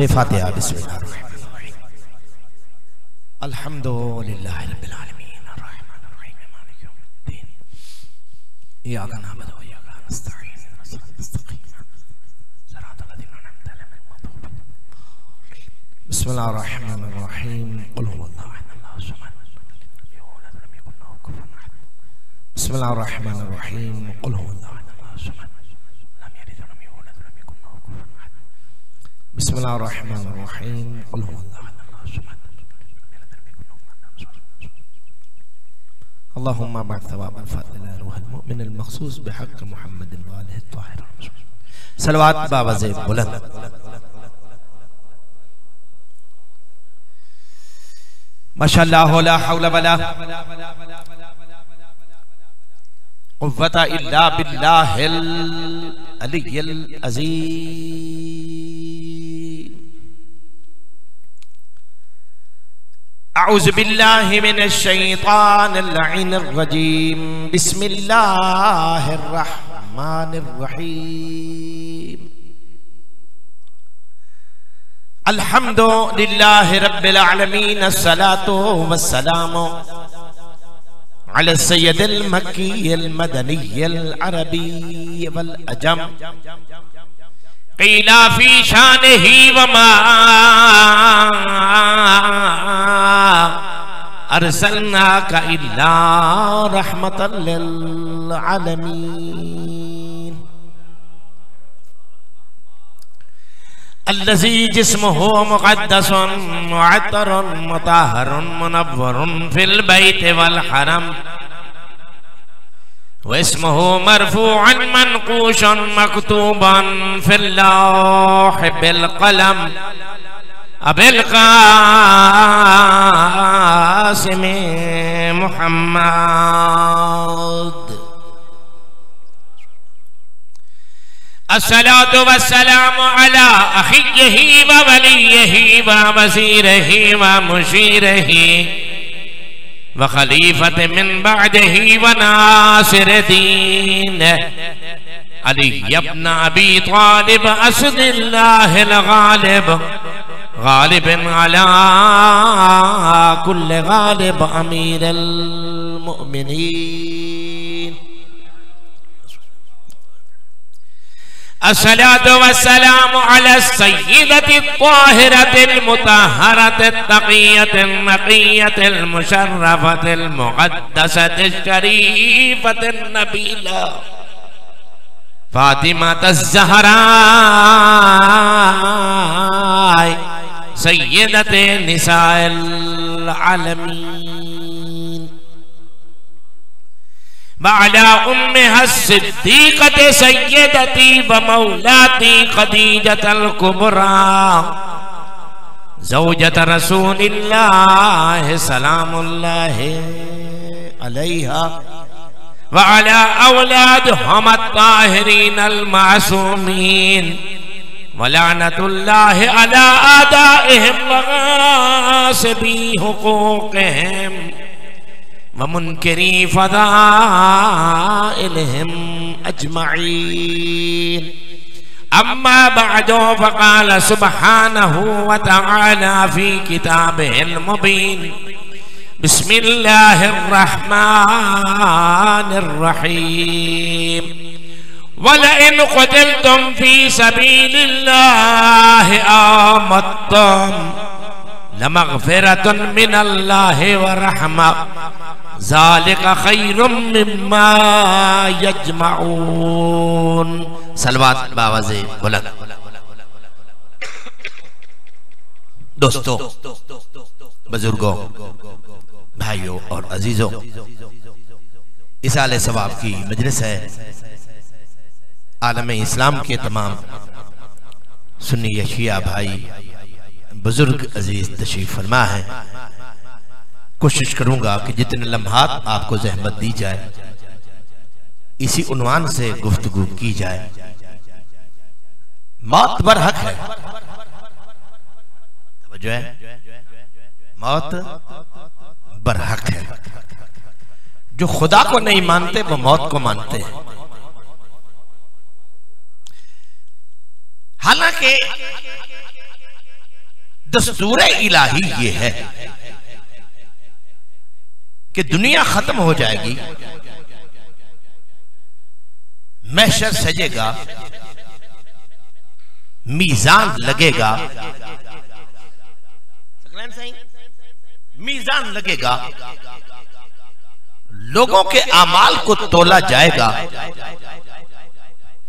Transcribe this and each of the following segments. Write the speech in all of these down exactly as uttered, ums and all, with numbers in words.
से फातिहा बिस्मिल्लाह अल्हम्दुलिल्लाहि रब्बिल आलमीन अर्रहमान अर्रहीम मालिक यौमिद्दीन इय्याका नअबुदु व इय्याका नस्तईन इहदिना सिराtal लज़ीना अन'अमत अलैहिम मग़्दूबि अलैहिम बिस्मिल्लाहिर रहमानिर रहीम क़ुल हुवल्लाहु अहद अल्लाहु समद लम यलद व लम यकुल lahu कुफुवन अहद बिस्मिल्लाहिर रहमानिर रहीम क़ुल हुवल्लाहु अहद अल्लाहु समद लम यलद व लम यulad व लम यकुल lahu कुफुवन अहद बिस्मिल्लाहिर रहमानिर रहीम क़ुल हुवल्लाहु अहद अल्लाहु समद अल्लाहुम्मा बाअ्थ सवाबल फातिला रूहल मुमिन अल मखसूस बिहक मुहम्मद व आलिह अत्ताहिर सलावत बावज़े बुलंद। माशाअल्लाह ला हौला वला कुव्वता इल्ला बिल्लाहिल अलिय्यिल अज़ीम। अऊज़ु बिल्लाहि मिनश शैतानिर लअीनिर रजीम। बिस्मिल्लाहिर रहमानिर रहीम। अल्हम्दुलिल्लाहि रब्बिल आलमीन। अस्सलातु वस्सलामु अला सय्यिदिल मक्कियिल मदनियिल अरबी वल अजम। क़ीला फ़ी शानिही वमा अर्सलनाका इल्ला रहमतल लिल आलमीन। अल्लज़ी जिस्मुहु मुक़द्दसुन मुअत्तरुन मुताहरुन मुनव्वरुन फ़िल बैति वल हरम। वस्मुहु मरफ़ूअन मनक़ूशन मक्तूबन फ़िल लौहि बिल क़लम। अबिल क़ासिम मुहम्मद। अस्सलातु वस्सलामु अला अख़ियिही व वलिय्यिही व वज़ीरिही व मुशीरिही व ख़लीफ़त मिन बअदिही व नासिरि दीन अली इब्न अबी तालिब असदिल्लाहिल ग़ालिब गालिबन अला कुल्ल गालिब अमीरुल मुमिनीन। अस्सलातु वस्सलामु अला सय्यिदतित ताहिरतिल मुतहहरतित तक़ियतिन नक़ियतिल मुशर्रफतिल मुक़द्दसतिश शरीफतिन नबीला फातिमा तज़्ज़हरा सय्यदते निसाइल आलमीन। वाला उम्महा सिद्दीक़ते सय्यदती व मौलाती ख़दीजतल कुबरा ज़ौजत रसूलिल्लाह सलामुल्लाहि अलैहा व अला औलादिहिम अत्ताहिरीन अल मासूमीन। वलानतुल्लाहि अला आदाइहिम व गासिबी हुकूक़िहिम व मुनकिरी फ़ज़ाइलिहिम अजमईन। अम्मा बअदु फ़क़ाल सुब्हानहु व तआला फ़ी किताबिहिल मुबीन। बिस्मिल्लाहिर रहमानिर रहीम। वलइन क़ुतिलतुम फ़ी सबीलिल्लाहि आमत्तुम लमग़फ़िरतुन मिनल्लाहि व रहमह ज़ालिका ख़ैरुम मिम्मा यज्मऊन। सलवात बावज़े बुलंद। दोस्तों, बुजुर्गों, भाइयों और अजीजों, इस आले सवाब की मजलिस है। आलम इस्लाम के तमाम सुन्नी शिया भाई बुजुर्ग अजीज तशरीफ फरमा है। कोशिश करूंगा कि जितने लम्हात आपको जहमत दी जाए इसी उन्वान से गुफ्तगू की जाए। मौत बर हक है, जो है मौत बरहक है। जो खुदा को नहीं मानते वो मौत को मानते हैं। हालांकि दस्तूर इलाही ये है कि दुनिया खत्म हो जाएगी, महशर सजेगा, मीजान लगेगा, मीजान लगेगा, लोगों के आमाल को तोला जाएगा,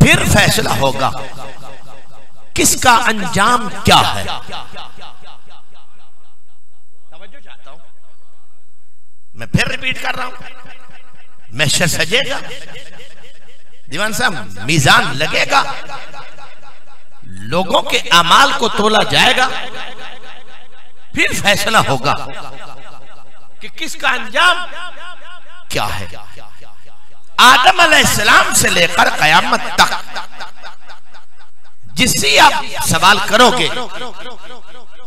फिर फैसला होगा किसका अंजाम क्या है। मैं फिर रिपीट कर रहा हूं, महशर सजेगा, दीवान साहब मीजान लगेगा, लोगों के अमाल को तोला जाएगा, फिर फैसला होगा कि किसका अंजाम क्या है। आदम अलैहिस्सलाम से लेकर कयामत तक जिससे आप सवाल करोगे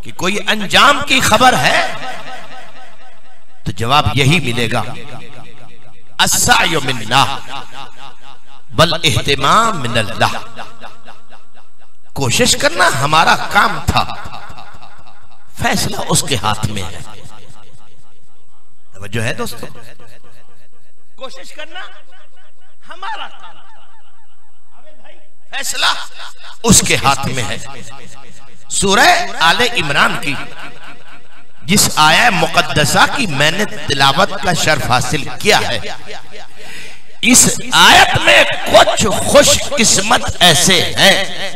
कि कोई अंजाम की खबर है तो जवाब यही मिलेगा, अस्सायो मिन्ना बल इहतिमाम मिनल्लाह। कोशिश करना हमारा काम था, फैसला उसके हाथ में है। जो है दोस्तों, कोशिश करना हमारा काम था, भाई फैसला उसके हाथ में है। सूरह आले इमरान की जिस आया मुकद्दसा की मैंने तिलावत का शर्फ हासिल किया है, इस आयत में कुछ खुशकिस्मत ऐसे हैं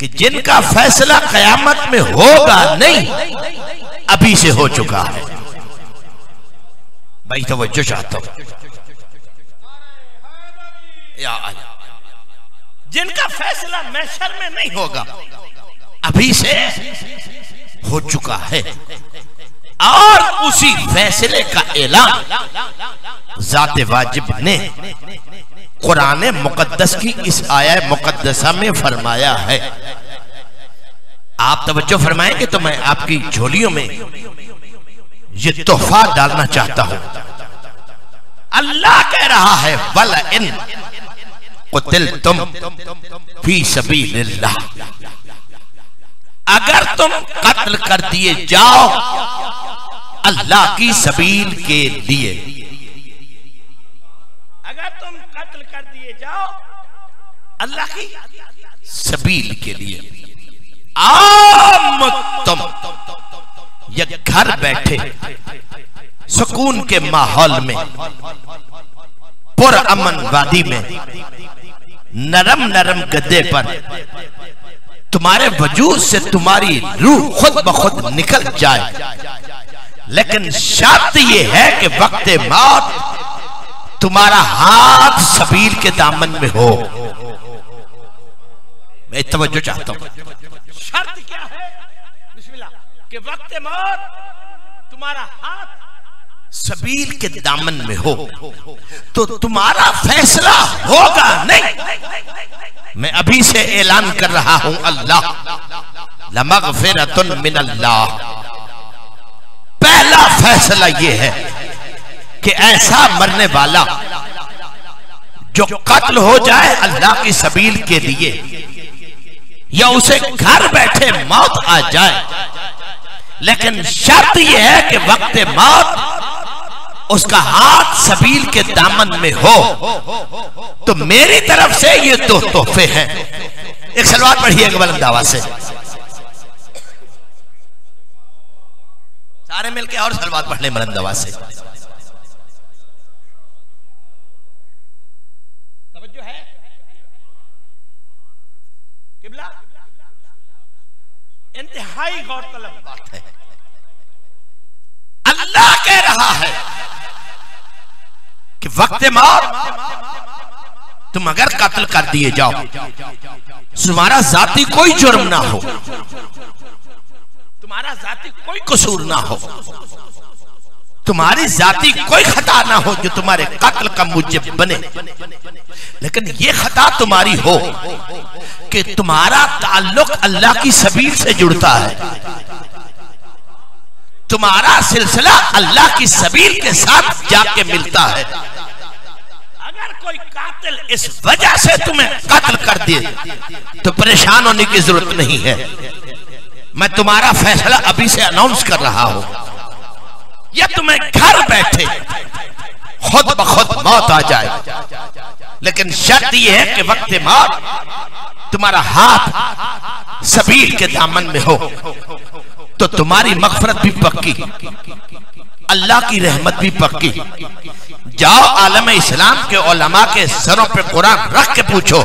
कि जिनका फैसला कयामत में होगा नहीं, अभी से हो चुका है। भाई तो वो जो चाहता हूं, जिनका फैसला महशर में नहीं होगा अभी से हो चुका है। और उसी फैसले का ऐलान ज़ाते वाजिब ने कुरान मुकद्दस की इस आया मुकद्दसा में फरमाया है। आप तवज्जो फरमाएंगे तो मैं आपकी झोलियों में ये तोहफा डालना चाहता हूं। अल्लाह कह रहा है वल इन कुतिलतुम फी सबीलिल्लाह, अगर तुम कत्ल कर दिए जाओ अल्लाह की सबील के लिए, अगर तुम कत्ल कर दिए जाओ अल्लाह की सबील के लिए, आमतुम ये घर बैठे सुकून के माहौल में, पुरअमन वादी में, नरम नरम गद्दे पर तुम्हारे वजूद से तुम्हारी रूह खुद ब खुद निकल जाए, लेकिन शर्त यह है कि वक्त मौत तुम्हारा हाथ सबील के दामन में हो। मैं तवज्जो चाहता हूं, शर्त क्या है? बिस्मिल्लाह, कि वक्त मौत तुम्हारा हाथ सबील के दामन में हो तो तुम्हारा फैसला होगा नहीं। मैं अभी से ऐलान कर रहा हूं, अल्लाह लमग़फ़िरतुन मिनल्लाह। पहला फैसला यह है कि ऐसा मरने वाला जो कत्ल हो जाए अल्लाह की सबील के लिए या उसे घर बैठे मौत आ जाए, लेकिन शर्त यह है कि वक्त मौत उसका हाथ सबील के दामन में हो, तो मेरी तरफ से ये दो तोहफे हैं। एक सलवात पढ़िएगा बुलंद आवाज से, सारे मिलके और सलवात पढ़ लें बुलंद आवाज से। तवज्जो है किबला, इंतहाई गौरतलब बात है। अल्लाह कह रहा है कि वक्त मौत तुम अगर कत्ल कर दिए जाओ तुम्हारा जाति कोई जुर्म ना हो, तुम्हारा जाति कोई कसूर ना हो, तुम्हारी जाति कोई खता ना हो जो तुम्हारे कत्ल का मुजिब बने, लेकिन ये खता तुम्हारी हो कि तुम्हारा ताल्लुक अल्लाह की सबील से जुड़ता है, तुम्हारा सिलसिला अल्लाह की सबील के साथ जाके मिलता है। अगर कोई कातिल इस वजह से तुम्हें कत्ल कर दे तो परेशान होने की जरूरत नहीं है, मैं तुम्हारा फैसला अभी से अनाउंस कर रहा हूं, या तुम्हें घर बैठे खुद ब खुद मौत आ जाए, लेकिन शर्त यह है कि वक्त मौत तुम्हारा हाथ सबील के दामन में हो, तो तुम्हारी मगफरत भी पक्की, अल्लाह की रहमत भी पक्की। जाओ आलम इस्लाम के उलमा के सरों पे कुरान रख के पूछो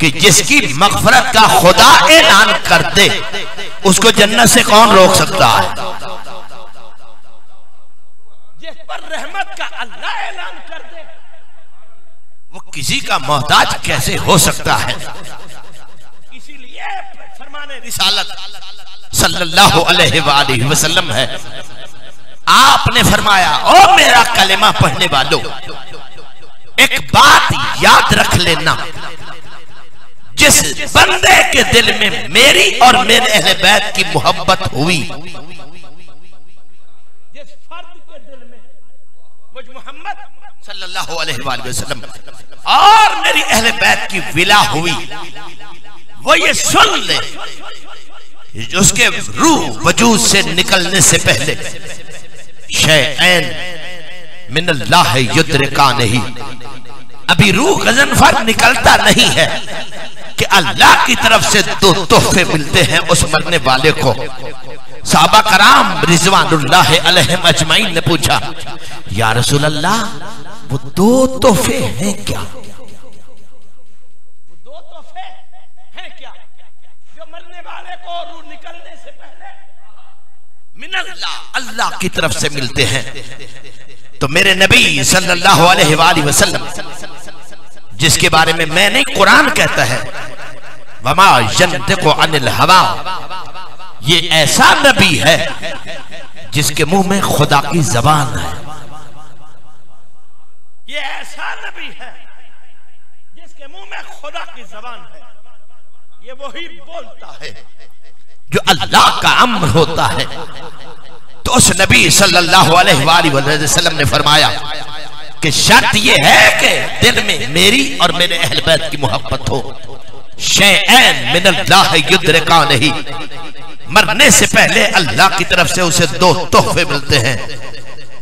कि जिसकी मगफरत का खुदा ऐलान कर दे उसको जन्नत से कौन रोक सकता है। जिस पर रहमत का अल्लाह ऐलान कर दे वो किसी का मोहताज कैसे हो सकता है। इसीलिए फरमाने रिसालत सल्लल्लाहु अलैहि वसल्लम है, आपने फरमाया, ओ मेरा कलेमा पढ़ने वालों, एक बात याद रख लेना, जिस बंदे के दिल में मेरी और मेरे अहले बैत की मोहब्बत हुई, जिस फर्द के दिल में मुझ मोहम्मद सल्लल्लाहु अलैहि वसल्लम और मेरी अहले बैत की विला हुई, वो ये सुन ले उसके रूह वजूद से निकलने से पहले शैन मिनल्लाह युद्रिका नहीं, अभी रूह गजनफर निकलता नहीं है कि अल्लाह की तरफ से दो तोहफे मिलते हैं उस मरने वाले को। साहबा कराम रिजवानुल्लाह अलैहिम अजमाइन ने पूछा, या रसूल अल्लाह वो दो तोहफे हैं क्या? वो दो तोहफे हैं क्या जो मरने वाले को रूह निकलने से पहले मिनल्ला अल्लाह की तरफ से मिलते हैं। तो मेरे नबी सल्लल्लाहु अलैहि वसल्लम, जिसके बारे में मैं नहीं कुरान कहता है, वमा यंतिकु अनिल हवा, ये ऐसा नबी है जिसके मुंह में खुदा की जबान है, ये ऐसा नबी है जिसके मुंह में खुदा की जबान है, ये वही बोलता है जो अल्लाह का अम्र होता है। तो उस नबी सल्लल्लाहु अलैहि वसल्लम ने फरमाया कि शर्त यह है कि दिल में मेरी और मेरे अहले बैत की मोहब्बत हो, शैन मिनल्लाह युद्रिका नहीं, मरने से पहले अल्लाह की तरफ से उसे दो तोहफे मिलते हैं,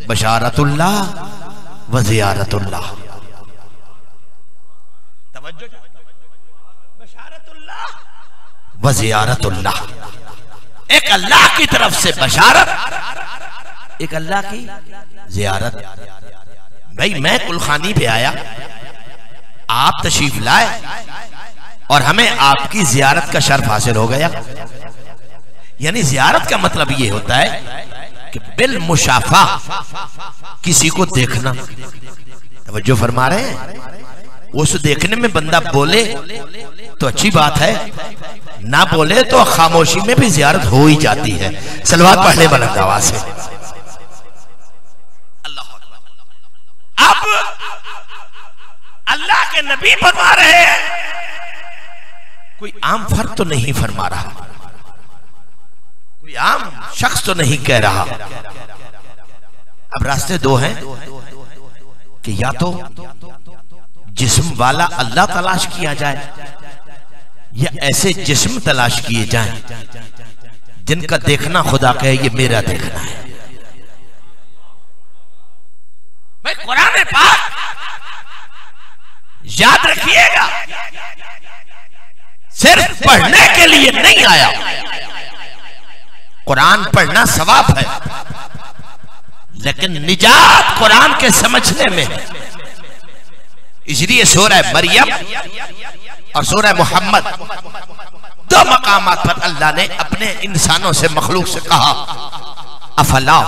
बशारतुल्लाह व जियारतुल्लाह। तवज्जो, बशारतुल्लाह व जियारतुल्लाह, एक अल्लाह की तरफ से बशारत, एक अल्लाह की जियारत। भाई मैं कुलखानी पे आया, आप तशरीफ लाए और हमें आपकी जियारत का शर्फ हासिल हो गया। यानी जियारत का मतलब ये होता है कि बिल मुशाफा किसी को देखना। तवज्जो फरमा रहे हैं, उस देखने में बंदा बोले तो अच्छी बात है, ना बोले तो खामोशी में भी जियारत हो ही जाती है। सलवात पढ़ने वाला आवाज से। अब अल्लाह के नबी फरमा रहे हैं, कोई आम फर्द तो नहीं फरमा रहा, कोई आम शख्स तो नहीं कह रहा। अब रास्ते दो हैं कि या तो जिस्म वाला अल्लाह तलाश किया जाए, या ऐसे जिस्म तलाश किए जाए जिनका देखना खुदा कहे ये मेरा देखना है। भाई कुरान पाक याद रखिएगा सिर्फ पढ़ने के लिए नहीं आया। कुरान पढ़ना सवाब है, लेकिन निजात कुरान के समझने में है। इसलिए सूरह मरियम और सूरह मोहम्मद दो मकामात पर अल्लाह ने अपने इंसानों से, मखलूक से कहा, अफला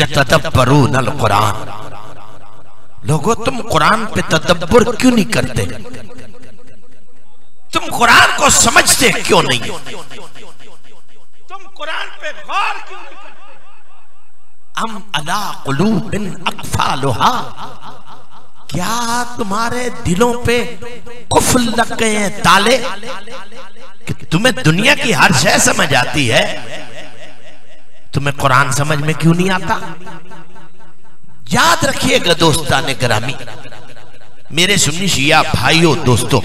यतदब्बरून अल कुरान, लोगो तुम कुरान पे तदब्बर क्यों नहीं करते, तुम कुरान को समझते क्यों नहीं, तुम कुरान पे गौर क्यों नहीं करते। अम अला कुलूबिन अक्फालुहा, क्या तुम्हारे दिलों पे कुफल लग गए हैं ताले कि तुम्हें दुनिया की हर शय समझ आती है, तुम्हें कुरान समझ में क्यों नहीं आता। याद रखिएगा दोस्ताने गिरामी, मेरे सुन्नी शिया भाइयों दोस्तों,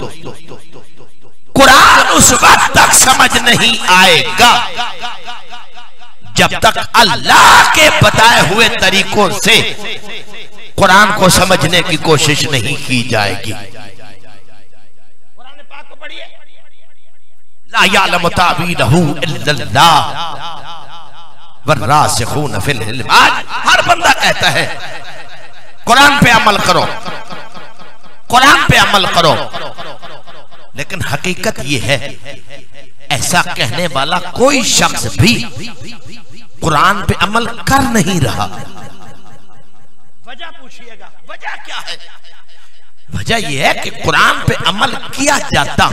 कुरान उस वक्त तक समझ नहीं आएगा जब तक अल्लाह के बताए हुए तरीकों से कुरान को समझने की कोशिश नहीं की जाएगी। कुरान पाक को पढ़िए, ला यालम तावीलहू इल्लल्लाह वर्रासिखून फिल इल्म। आज हर बंदा कहता है कुरान पे अमल करो, कुरान पे अमल करो, लेकिन हकीकत यह है ऐसा कहने वाला कोई शख्स भी कुरान पे अमल कर नहीं रहा। वजह पूछिएगा, वजह क्या है? वजह यह है कि कुरान पे अमल किया जाता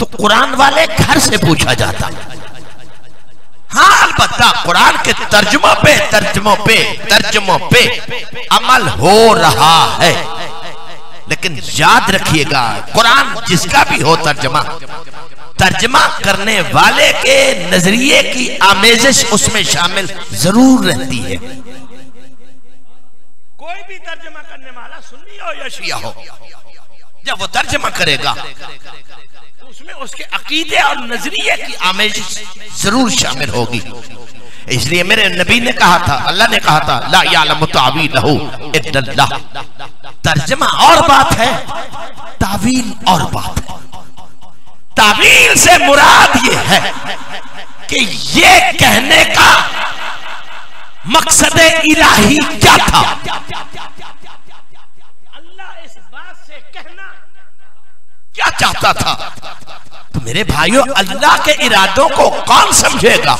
तो कुरान वाले घर से पूछा जाता। हाँ, अलबत्ता कुरान के तर्जुमों पे तर्जुमों पे तर्जुमों पे अमल हो रहा है, लेकिन याद रखिएगा कुरान जिसका भी हो तर्जमा, तर्जमा करने वाले के नजरिए की आमेजिश उसमें शामिल जरूर रहती है। कोई भी तर्जमा करने वाला सुन्नी हो या शिया हो, जब वो तर्जमा करेगा तो उसमें उसके अकीदे और नजरिए की आमेजिश जरूर शामिल होगी। इसलिए मेरे नबी ने कहा था, अल्लाह ने कहा था, ला यालम तावीलहू इल्लल्लाह। तर्जमा और बात है, तावील और बात है। तावील से मुराद ये है कि ये कहने का मकसद इलाही क्या था, अल्लाह इस बात से कहना क्या चाहता था। तो मेरे भाइयों, अल्लाह के इरादों को कौन समझेगा?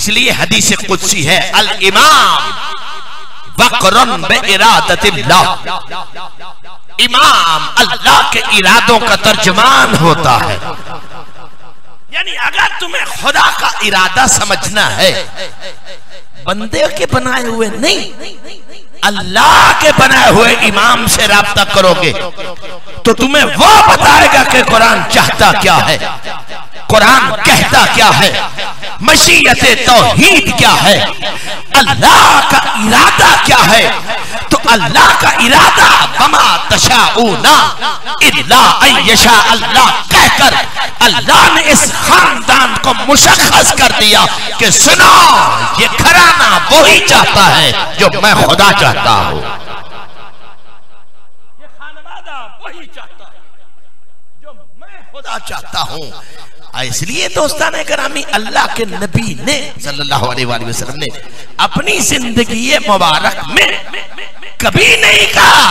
इसलिए हदीस कुदसी है, अल इमाम बकरन बिरादतिल्लाह, इमाम अल्लाह के इरादों का तर्जमान होता है। यानी अगर तुम्हें खुदा का इरादा समझना है, बंदे के बनाए हुए नहीं, अल्लाह के बनाए हुए इमाम से राब्ता करोगे तो तुम्हें वो बताएगा कि कुरान चाहता क्या है, कुरान कहता क्या है, मशीयत तौहीद क्या है, अल्लाह का इरादा क्या है। तो अल्लाह का इरादा बमा तशाऊना इल्ला अयशा अल्लाह कहकर अल्लाह ने इस खानदान को मुशख्खस कर दिया कि सुनो, ये घराना वही चाहता है जो मैं खुदा चाहता हूँ, ये खानवादा वही चाहता है जो मैं खुदा चाहता हूँ। इसलिए दोस्ताने करामी, अल्लाह के नबी ने सल्लल्लाहु अलैहि वसल्लम ने अपनी जिंदगी मुबारक में कभी नहीं कहा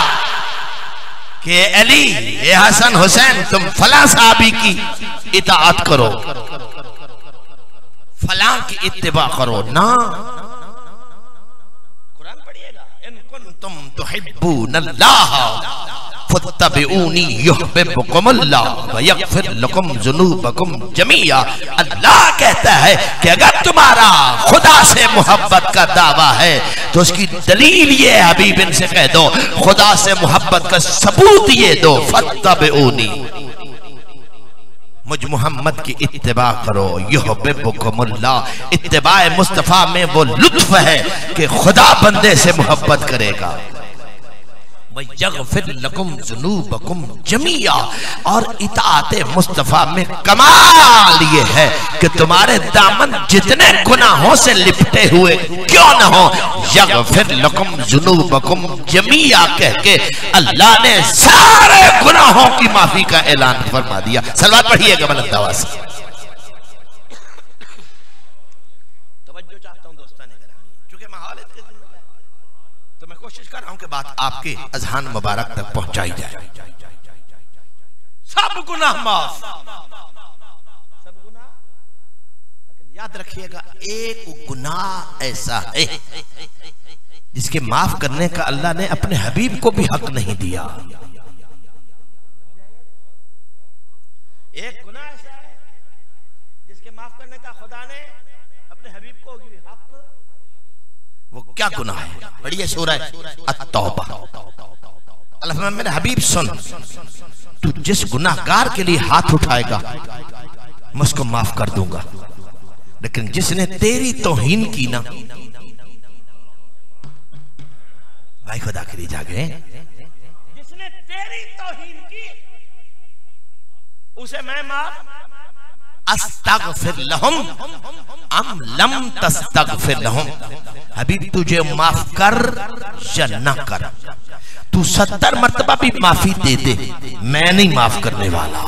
कि अली, ये हसन हुसैन, तुम फला साहबी की इताअत करो, फला की इत्तिबा करो। ना, कुरान पढ़िएगा, इन कुंतुम तुहिब्बूनल्लाह फत्तबऊनी युहब्बुकुमुल्लाह व यगफिर लकुम ज़ुनूबकुम जमीआ। अल्लाह कहता है कि अगर तुम्हारा खुदा से मोहब्बत का दावा है तो उसकी दलील ये है, हबीब इनसे कह दो, खुदा से मोहब्बत का सबूत ये दो, फत्तबऊनी, मुझ मोहम्मद की इत्तिबा करो, युहब्बुकुमुल्लाह। इत्तिबाए मुस्तफ़ा में वो लुत्फ है कि खुदा बंदे से मोहब्बत करेगा, यगफिर लकुम ज़ुनूबकुम जमीआ, और इताअते मुस्तफ़ा में कमाल ये है कि तुम्हारे दामन जितने गुनाहों से लिपटे हुए क्यों न हो, यगफिर लकुम ज़ुनूबकुम जमीआ कह के अल्लाह ने सारे गुनाहों की माफी का ऐलान फरमा दिया। सलवात पढ़िएगा बुलंद आवाज़ से। तवज्जो चाहता हूं दोस्तान, क्योंकि माहौल कोशिश कर रहा हूं कि बात आपके अज़हान मुबारक तक पहुंचाई जाए। सब गुनाह माफ, सब गुनाह, लेकिन याद रखिएगा एक गुनाह ऐसा है जिसके माफ करने का अल्लाह ने अपने हबीब को भी हक नहीं दिया। एक गुनाह ऐसा है जिसके माफ करने का खुदा ने अपने हबीब को भी हक, वो क्या गुनाह है? बढ़िया सूरह अत-तौबा। अल्लाह मेरे हबीब सुन, तू जिस गुनाहगार के लिए हाथ उठाएगा मैं उसको माफ कर दूंगा, लेकिन जिसने तेरी तौहीन की ना, भाई खुदा के लिए जागे, जिसने तेरी तौहीन की उसे मैं माफ अस्तगफिर लहुम अम लम तस्तगफिर लहुम, हबीब तुझे माफ कर या ना कर, तू सत्तर मरतबा भी माफी दे दे, मैं नहीं माफ करने वाला।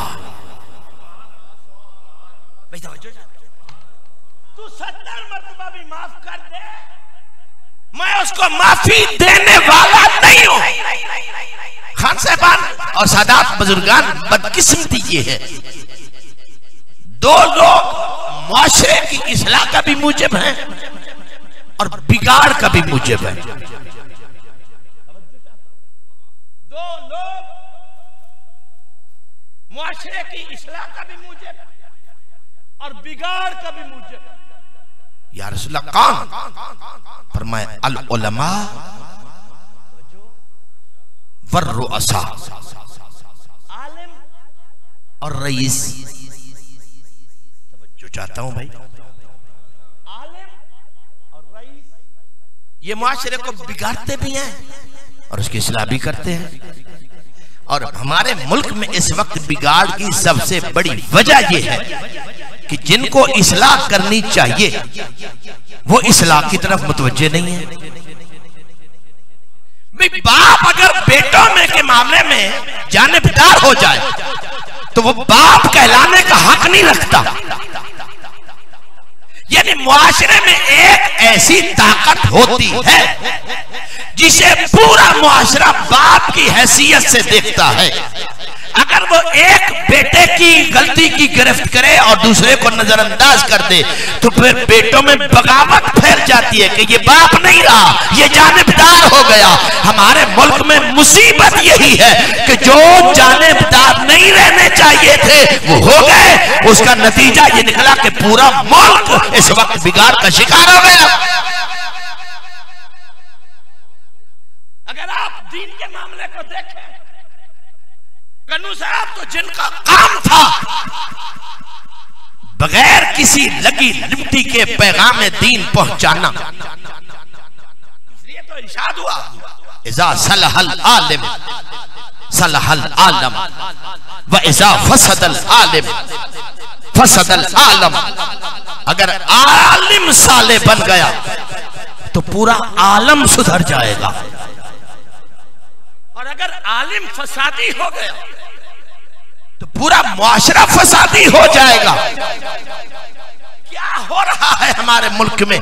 तू सत्तर मरतबा भी माफ कर दे, मैं उसको माफी देने वाला नहीं हूं। खान साहबान और सादात बुजुर्गान, बदकिस्मती ये है दो लोग माशरे की इस्लाह का भी मुजिब है और बिगाड़ का भी मुजिब है। दो लोग मुआशरे की इस्लाह का भी मुजिब और बिगाड़ का भी मुजिब। या रसूल अल्लाह कौन? फरमाए अल उलमा वर रुअसा, आलिम और रईस। तवज्जो चाहता हूं भाई, आलिम और रईस ये मुआशरे को बिगाड़ते भी हैं और उसकी इस्लाह भी करते हैं। और हमारे मुल्क में इस वक्त बिगाड़ की सबसे बड़ी वजह यह है कि जिनको इस्लाह करनी चाहिए वो इस्लाह की तरफ मुतवज्जे नहीं है। भाई बाप अगर बेटों में के मामले में जानिबदार हो जाए तो वो बाप कहलाने का हक नहीं रखता। यानी मुआशरे में एक ऐसी ताकत होती है जिसे पूरा मुआशरा बाप की हैसियत से देखता है। अगर वो एक बेटे की गलती की गिरफ्त करे और दूसरे को नजरअंदाज कर दे तो फिर बेटों में बगावत फैल जाती है कि ये बाप नहीं रहा, ये जानिबदार हो गया। हमारे मुल्क में मुसीबत यही है कि जो जानिबदार नहीं रहने चाहिए थे वो हो गए। उसका नतीजा ये निकला कि पूरा मुल्क इस वक्त बिगाड़ का शिकार हो गया। अगर आप दीन के मामले को देखें गनू साहब, तो जिनका काम था बगैर किसी लगी लिपटी के पैगाम दीन पहुंचाना, इसलिए तो इरशाद हुआ इजा सलहल आलिम सलहल आलम व इजा फसदल आलिम फसदल आलम। अगर आलिम साले बन गया तो पूरा आलम सुधर जाएगा, और अगर आलिम फसादी हो गया तो पूरा मुआशरा फसादी हो जाएगा। क्या हो रहा है हमारे मुल्क में?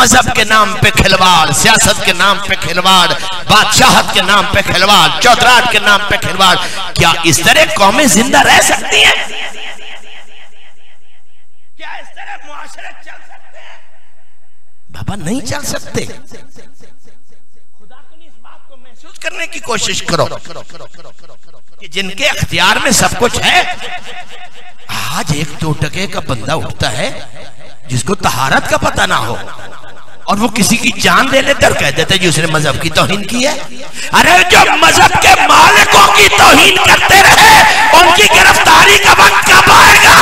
मजहब के नाम पे खिलवाड़, सियासत के नाम पे खिलवाड़, बादशाहत के नाम पे खिलवाड़, चौधराट के नाम पे खिलवाड़। क्या इस तरह कौमें जिंदा रह सकती हैं? क्या इस तरह मुआशरे चल सकते हैं? बाबा नहीं चल सकते। करने की कोशिश करो कि जिनके अख्तियार में सब कुछ है। आज एक दो टके का बंदा उठता है जिसको तहारत का पता ना हो और वो किसी की जान ले लेते और कह देते जी उसने मजहब की तौहीन की है। अरे जो मजहब के मालिकों की तौहीन करते रहे उनकी गिरफ्तारी का वक्त कब आएगा?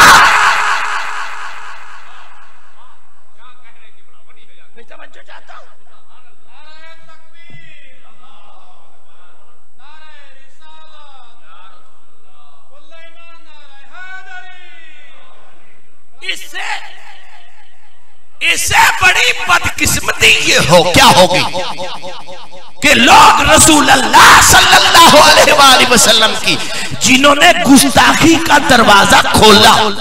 इससे इससे बड़ी बदकिस्मती ये हो क्या होगी कि लोग रसूल अल्लाह सल्लल्लाहु अलैहि वसल्लम की, जिन्होंने गुस्ताखी का दरवाजा खोला, जिन्हें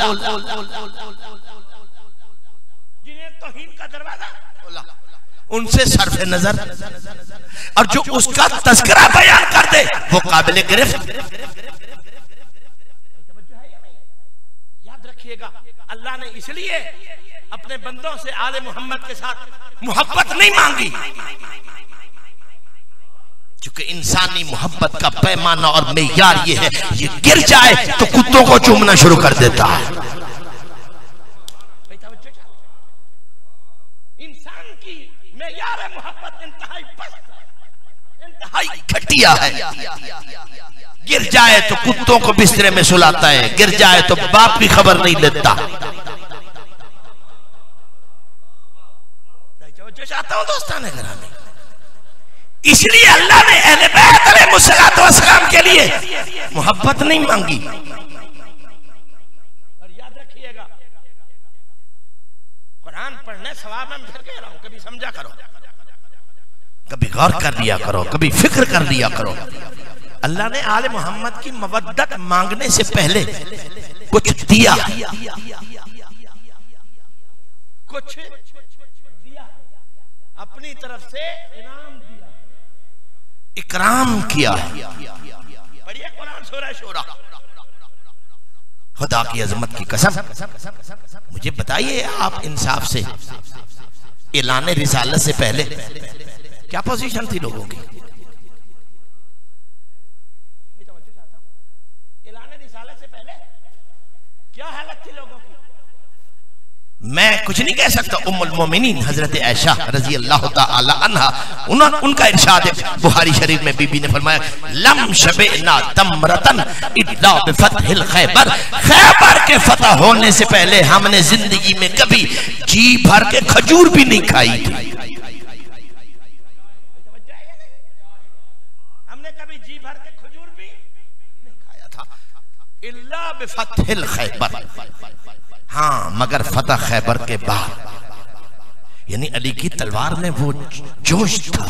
तौहीन का दरवाजा खोला, उनसे सर्फ नजर, और जो उसका तस्करा बयान कर दे वो काबिल गिरफ्त। याद रखिएगा, अल्लाह ने इसलिए अपने बंदों से आले मोहम्मद के साथ मोहब्बत नहीं मांगी क्योंकि इंसानी मोहब्बत का पैमाना और मेयार ये है, ये गिर जाए तो कुत्तों को चूमना शुरू कर देता है। इंसान की मेयार मोहब्बत इंतहाई पस्त, इंतहाई घटिया है। गिर जाए तो कुत्तों को बिस्तरे में सुलाता है, गिर जाए तो बाप की खबर नहीं लेता। जो चाहता हूं दोस्तान घराने, इसलिए अल्लाह ने अहले बैत अलैहिस्सलाम के लिए मोहब्बत नहीं मांगी कुरान पढ़ने सवाब में फिर कह रहा हूँ, कभी समझा करो, कभी गौर कर लिया करो, कभी फिक्र कर लिया करो। अल्लाह ने आले मोहम्मद की मवद्दत मांगने से पहले कुछ दिया, कुछ दिया, अपनी तरफ से इनाम दिया, इकराम किया। पढ़िए कुरान सूरह शूरा, खुदा की अजमत की कसम। मुझे बताइए आप इंसाफ से, ऐलान रिसालत से पहले क्या पोजीशन थी लोगों की? ऐलान रिसालत से पहले क्या हालत थी लोगों की? मैं कुछ नहीं कह सकता। उम्मुल मोमिनीन हजरत आयशा रजी अल्लाह ताला अन्हा, उनका इरशाद बुखारी शरीफ में बीबी ने फरमाया, लम शबेना तमरतन इल्ला बिफतहिल खैबर, खैबर के फतह होने से पहले हमने जिंदगी में कभी जी भर के खजूर भी नहीं खाई थी। हमने कभी जी भर के खजूर भी नहीं खाया था। इल्ला बिफतहिल खैबर, हाँ मगर फतह खैबर के बाद। यानी अली की तलवार में वो जोश था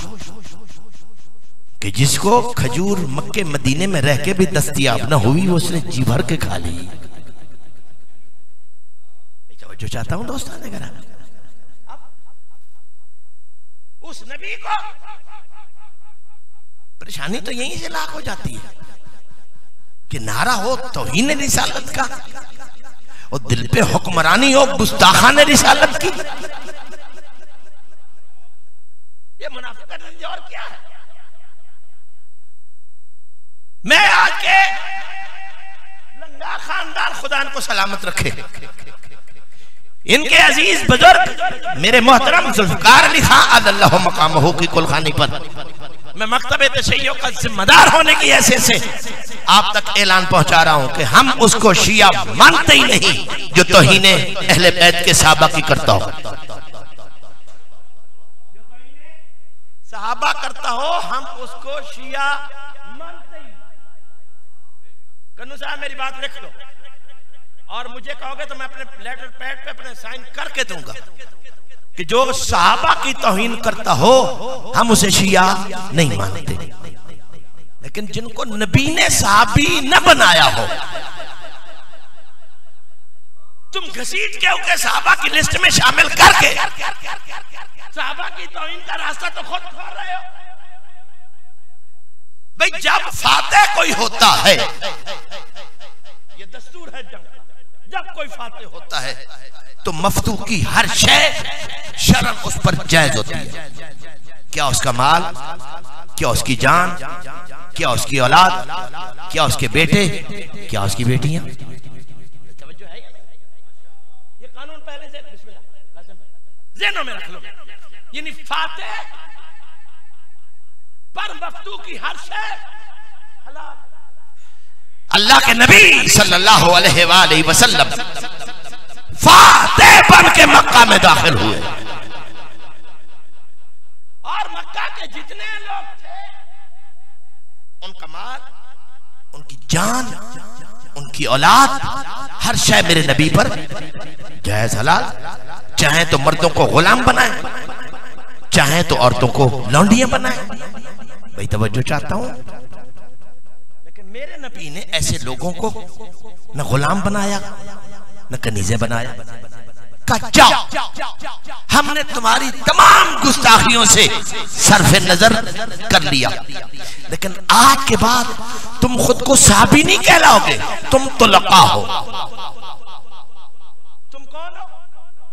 कि जिसको खजूर मक्के मदीने में रह के भी दस्तियाब ना हुई, वो उसने जी भर के खा ली। जो चाहता हूं दोस्तों ने करा, उस नबी को परेशानी तो यहीं से लाख हो जाती है कि नारा हो तौहीन रिसालत का और दिल पे हुक्मरानी हो गुस्ताखान रिसालत की। ये मुनाफिकत नहीं और क्या है? मैं आज के लंगा खानदान खुदा को सलामत रखे, इनके अजीज बुजुर्ग मेरे मोहतरम जुल्फकार अली खान अदल्लाहु मकामहू की कुलखानी पर मैं मकतबे तशय्युअ का जिम्मेदार होने की हैसियत से आप तक ऐलान पहुंचा रहा हूं कि हम उसको शिया मानते ही नहीं जो तौहीने अहले बैत के सहाबा की करता हो, सहाबा करता हो, हम उसको शिया मानते ही। कन्नू साहब मेरी बात लिख लो और मुझे कहोगे तो मैं अपने लेटर पैड पे अपने साइन करके दूंगा कि जो सहाबा की तौहीन करता हो हम उसे शिया नहीं मानते। लेकिन जिनको नबी ने सहाबी न बनाया हो, तुम घसीट के होके सहाबा की लिस्ट में शामिल करके सहाबा की तौहीन का रास्ता तो खुद खोल रहे हो। भाई जब फातेह कोई होता है, ये दस्तूर है जंग, जब कोई फातेह होता है तो मफतू की हर शय शर्म उस पर जायज होती है। क्या उसका माल, क्या उसकी जान, क्या उसकी औलाद, क्या उसके बेटे, क्या उसकी बेटियां? ये कानून पहले से ज़हनों में रख लो। यानी फातेह पर मफ्तू की हर शय हलाल। अल्लाह के नबी सल्लल्लाहु अलैहि वालैहि वसल्लम फातेह बन के मक्का में दाखिल हुए और मक्का के जितने लोग थे उनका माल, उनकी जान, उनकी औलाद, हर शय मेरे नबी पर जायज हलाल। चाहे तो मर्दों को गुलाम बनाए, चाहे तो औरतों को लौंडियां बनाए। भाई तवज्जो चाहता हूं, लेकिन मेरे नबी ने ऐसे लोगों को न गुलाम बनाया न कनीजे बनाया। कच्चा हमने तुम्हारी तमाम गुस्ताखियों से सरफे नजर कर लिया, लेकिन आज के बाद तुम खुद को साहबी नहीं कहलाओगे, तुम तुलका हो। तुम कौन हो?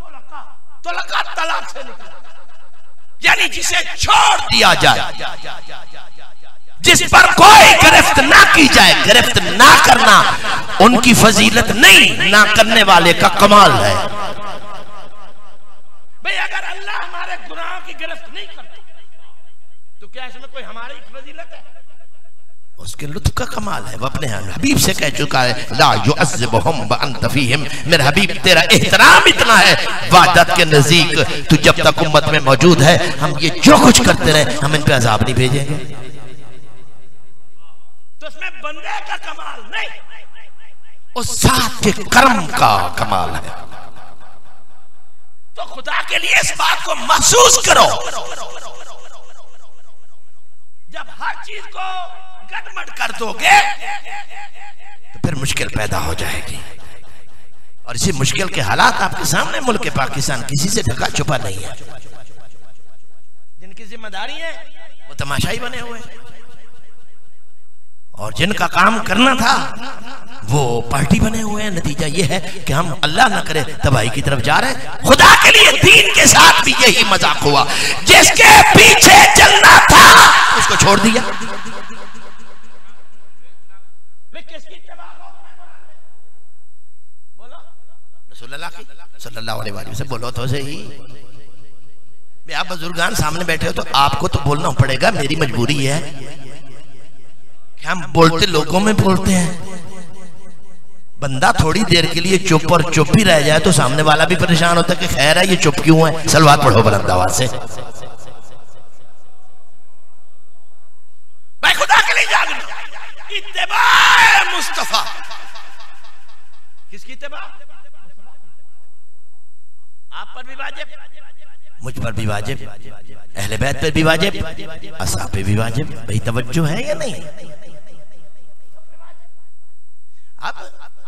तुलका। तुलका तलाक से निकला, यानी जिसे छोड़ दिया जाए, जिस पर कोई गिरफ्त ना की जाए। गिरफ्त ना करना उनकी फजीलत नहीं, ना करने वाले का कमाल है। भाई अगर अल्लाह हमारे गुनाहों की गिरफ्त नहीं करता तो क्या इसमें कोई हमारी फजीलत है? उसके लुत्फ का कमाल है। वो अपने हबीब से कह चुका है, ला युअज़्ज़िबुहुम वअंत फ़ीहिम, मेरे हबीब तेरा एहतराम इतना है वादत के नज़दीक, तू जब तक उम्मत में मौजूद है हम ये जो कुछ करते रहे हम इन पे अजाब नहीं भेजेंगे। तो इसमें बंदे का कमाल नहीं, उस साथ के कर्म का कमाल है। तो खुदा के लिए इस बात को महसूस करो, जब हर चीज को गड़बड़ कर दोगे तो फिर मुश्किल पैदा हो जाएगी। और इसी मुश्किल के हालात आपके सामने मुल्क के पाकिस्तान किसी से ढका छुपा नहीं है। जिनकी जिम्मेदारी है वो तमाशाई बने हुए, और जिनका काम करना था वो पार्टी बने हुए हैं। नतीजा ये है कि हम अल्लाह ना करे तबाही की तरफ जा रहे हैं। खुदा के लिए दीन के साथ भी यही मजाक हुआ, जिसके पीछे चलना था उसको छोड़ दिया। सल्लल्लाहु अलैहि वसल्लम बोलो तो सही। आप बुजुर्गान सामने बैठे हो तो आपको तो बोलना पड़ेगा, मेरी मजबूरी है। हम बोलते लोगों में बोलते हैं, बंदा थोड़ी देर के लिए चुप और चुप ही रह जाए तो सामने वाला भी परेशान होता है कि खैर है ये चुप क्यों है। सलवात पढ़ो बुलंद आवाज से, भाई खुदा के लिए जागरूक इत्तेबा मुस्तफा। किसकी इत्तेबा? आप पर भी वाजिब, मुझ पर भी वाजिब, अहले बैत पर भी वाजिब, असहाब पे भी वाजिब। भाई तवज्जो है या नहीं? अब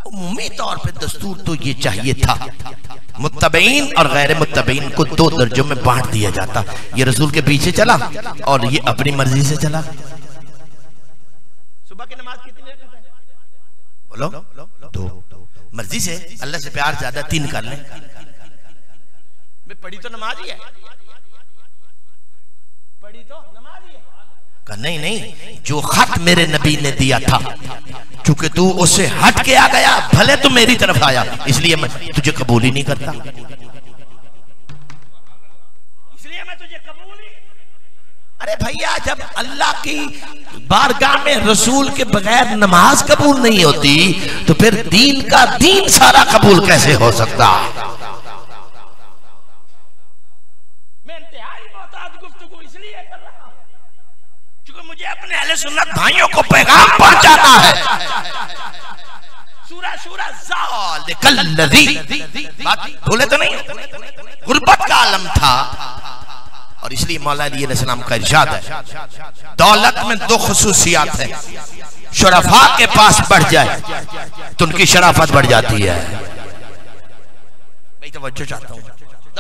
उम्मी तौर पे दस्तूर तो ये चाहिए था, मुत्तबईन और गैर मुत्तबईन को दो दर्जों में बांट दिया जाता। ये रसूल के पीछे चला और ये अपनी मर्जी से चला। सुबह की नमाज कितनी रखता है? बोलो दो। मर्जी से अल्लाह से प्यार ज्यादा तीन कर लें, पढ़ी तो नमाज ही है, पढ़ी तो नमाज ही है। कहा नहीं नहीं, जो खत मेरे नबी ने दिया था, चूंकि तू उससे हट के आ गया, भले तू मेरी तरफ आया, इसलिए मैं तुझे कबूल ही नहीं करता, इसलिए मैं तुझे कबूल ही। अरे भैया, जब अल्लाह की बारगाह में रसूल के बगैर नमाज कबूल नहीं होती तो फिर दीन का दीन सारा कबूल कैसे हो सकता? अपने अहले सुन्नत भाइयों को पैगाम पहुंचाना है। सूरा सूरा ज़ालिकल लज़ी, बात भूले तो नहीं, गुरबत का आलम था। और इसलिए मौला अली अलैहिस्सलाम का इरशाद है, दौलत में दो खसूसियात है, शराफा के पास बढ़ जाए तो उनकी शराफत बढ़ जाती है। मैं तवज्जो चाहता हूं,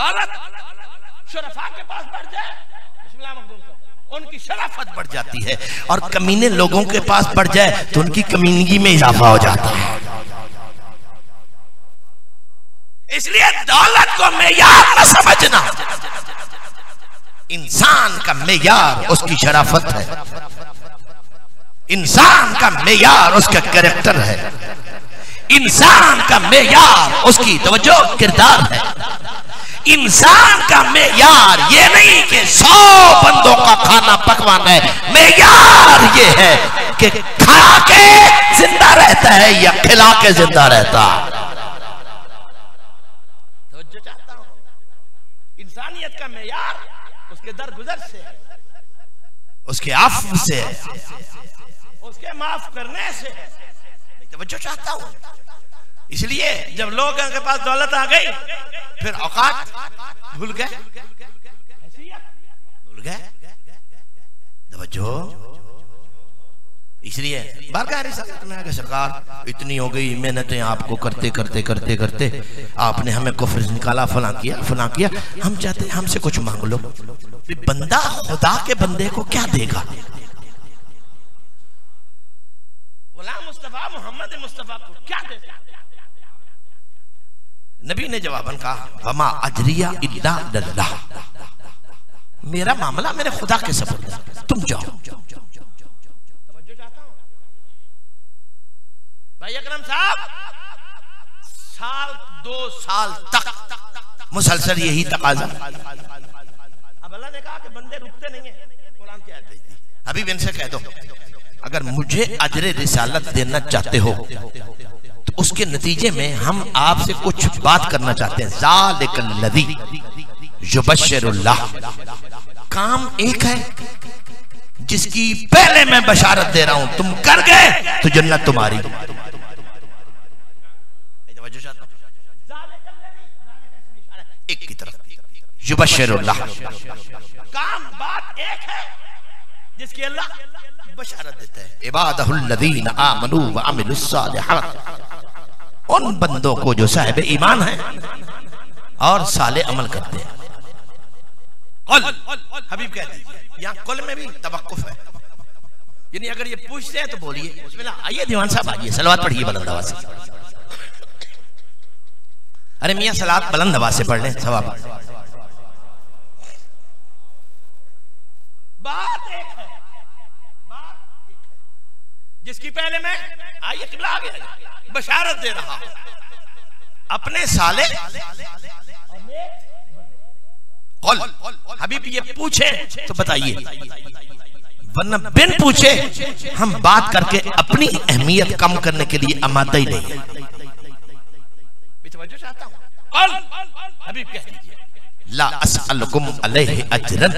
दौलत शराफा के पास बढ़ जाए उनकी शराफत बढ़ जाती है, और कमीने लोगों के पास बढ़ जाए तो उनकी कमीनगी में इजाफा हो जाता है। इसलिए दौलत को मेयार न समझना, इंसान का मेयार उसकी शराफत है, इंसान का मेयार उसका कैरेक्टर है, इंसान का मेयार उसकी तवज्जो किरदार है, इंसान का मेयार ये नहीं कि सौ बंदों का खाना पकवाना है। मेयार ये है कि खा के जिंदा रहता है या खिला के जिंदा रहता है। तो जो चाहता हूं इंसानियत का मेयार उसके दर गुजर से, उसके आफ से, उसके माफ करने से। तो जो चाहता हूं, इसलिए जब लोगों के पास दौलत आ गई फिर औकात भूल गए, भूल गए तवज्जो। इसलिए बारगाह सल्तनत में आके सरकार इतनी हो गई, मेहनतें आपको करते करते करते करते आपने हमें कुफ्र से निकाला, फला किया फला किया, हम चाहते हैं हमसे कुछ मांग लो। बंदा खुदा के बंदे को क्या देगा? गुलाम मुस्तफा मोहम्मद मुस्तफा को क्या देगा? नबी ने जवाबन कहा, वमा अजरिया इल्ला लिल्लाह, मेरा मामला मेरे खुदा के सब्र, तुम जाओ। तवज्जो चाहता हूं भाई अकरम साहब, साल दो साल तक मुसलसल यही तकाजा। अब अल्लाह ने कहा कि बंदे रुकते नहीं है, कुरान की आयत भेज दी, हबीब इनसे कह दो अगर मुझे अजरे रिसालत देना चाहते हो तो उसके नतीजे में हम आपसे कुछ बात करना चाहते हैं। ज़ालिकल्लज़ी युबश्शिरुल्लाह, काम एक है जिसकी पहले मैं बशारत दे रहा हूं, तुम कर गए तो जन्नत तुम्हारी। एक की तरफ। युबश्शिरुल्लाह, काम बात एक है जिसकी अल्लाह बशारत देता है, इबादहुल्लज़ीन आमनू व अमिलुस्सालिहात, उन बंदों को जो साहिब ईमान है और साले अमल करते हैं। कल हबीब कहते हैं, यहाँ कल में भी तवक्कुफ है, यानी अगर ये पूछते हैं तो बोलिए, आइए दीवान साहब आइए, सलावत पढ़िए बुलंद आवाज से। अरे मियाँ सलावत बुलंद आवाज से पढ़ लें, सवाब। बात एक है, बात एक है जिसकी पहले मैं आइए किबला आ गया, बशारत दे रहा हूं अपने साले। हबीब ये पूछे तो बताइए, वरना बिन पूछे हम बात करके अपनी अहमियत कम करने के लिए आमादा ही नहीं। हबीब कह दीजिए, ला अस्अलकुम अलैहि अज्रन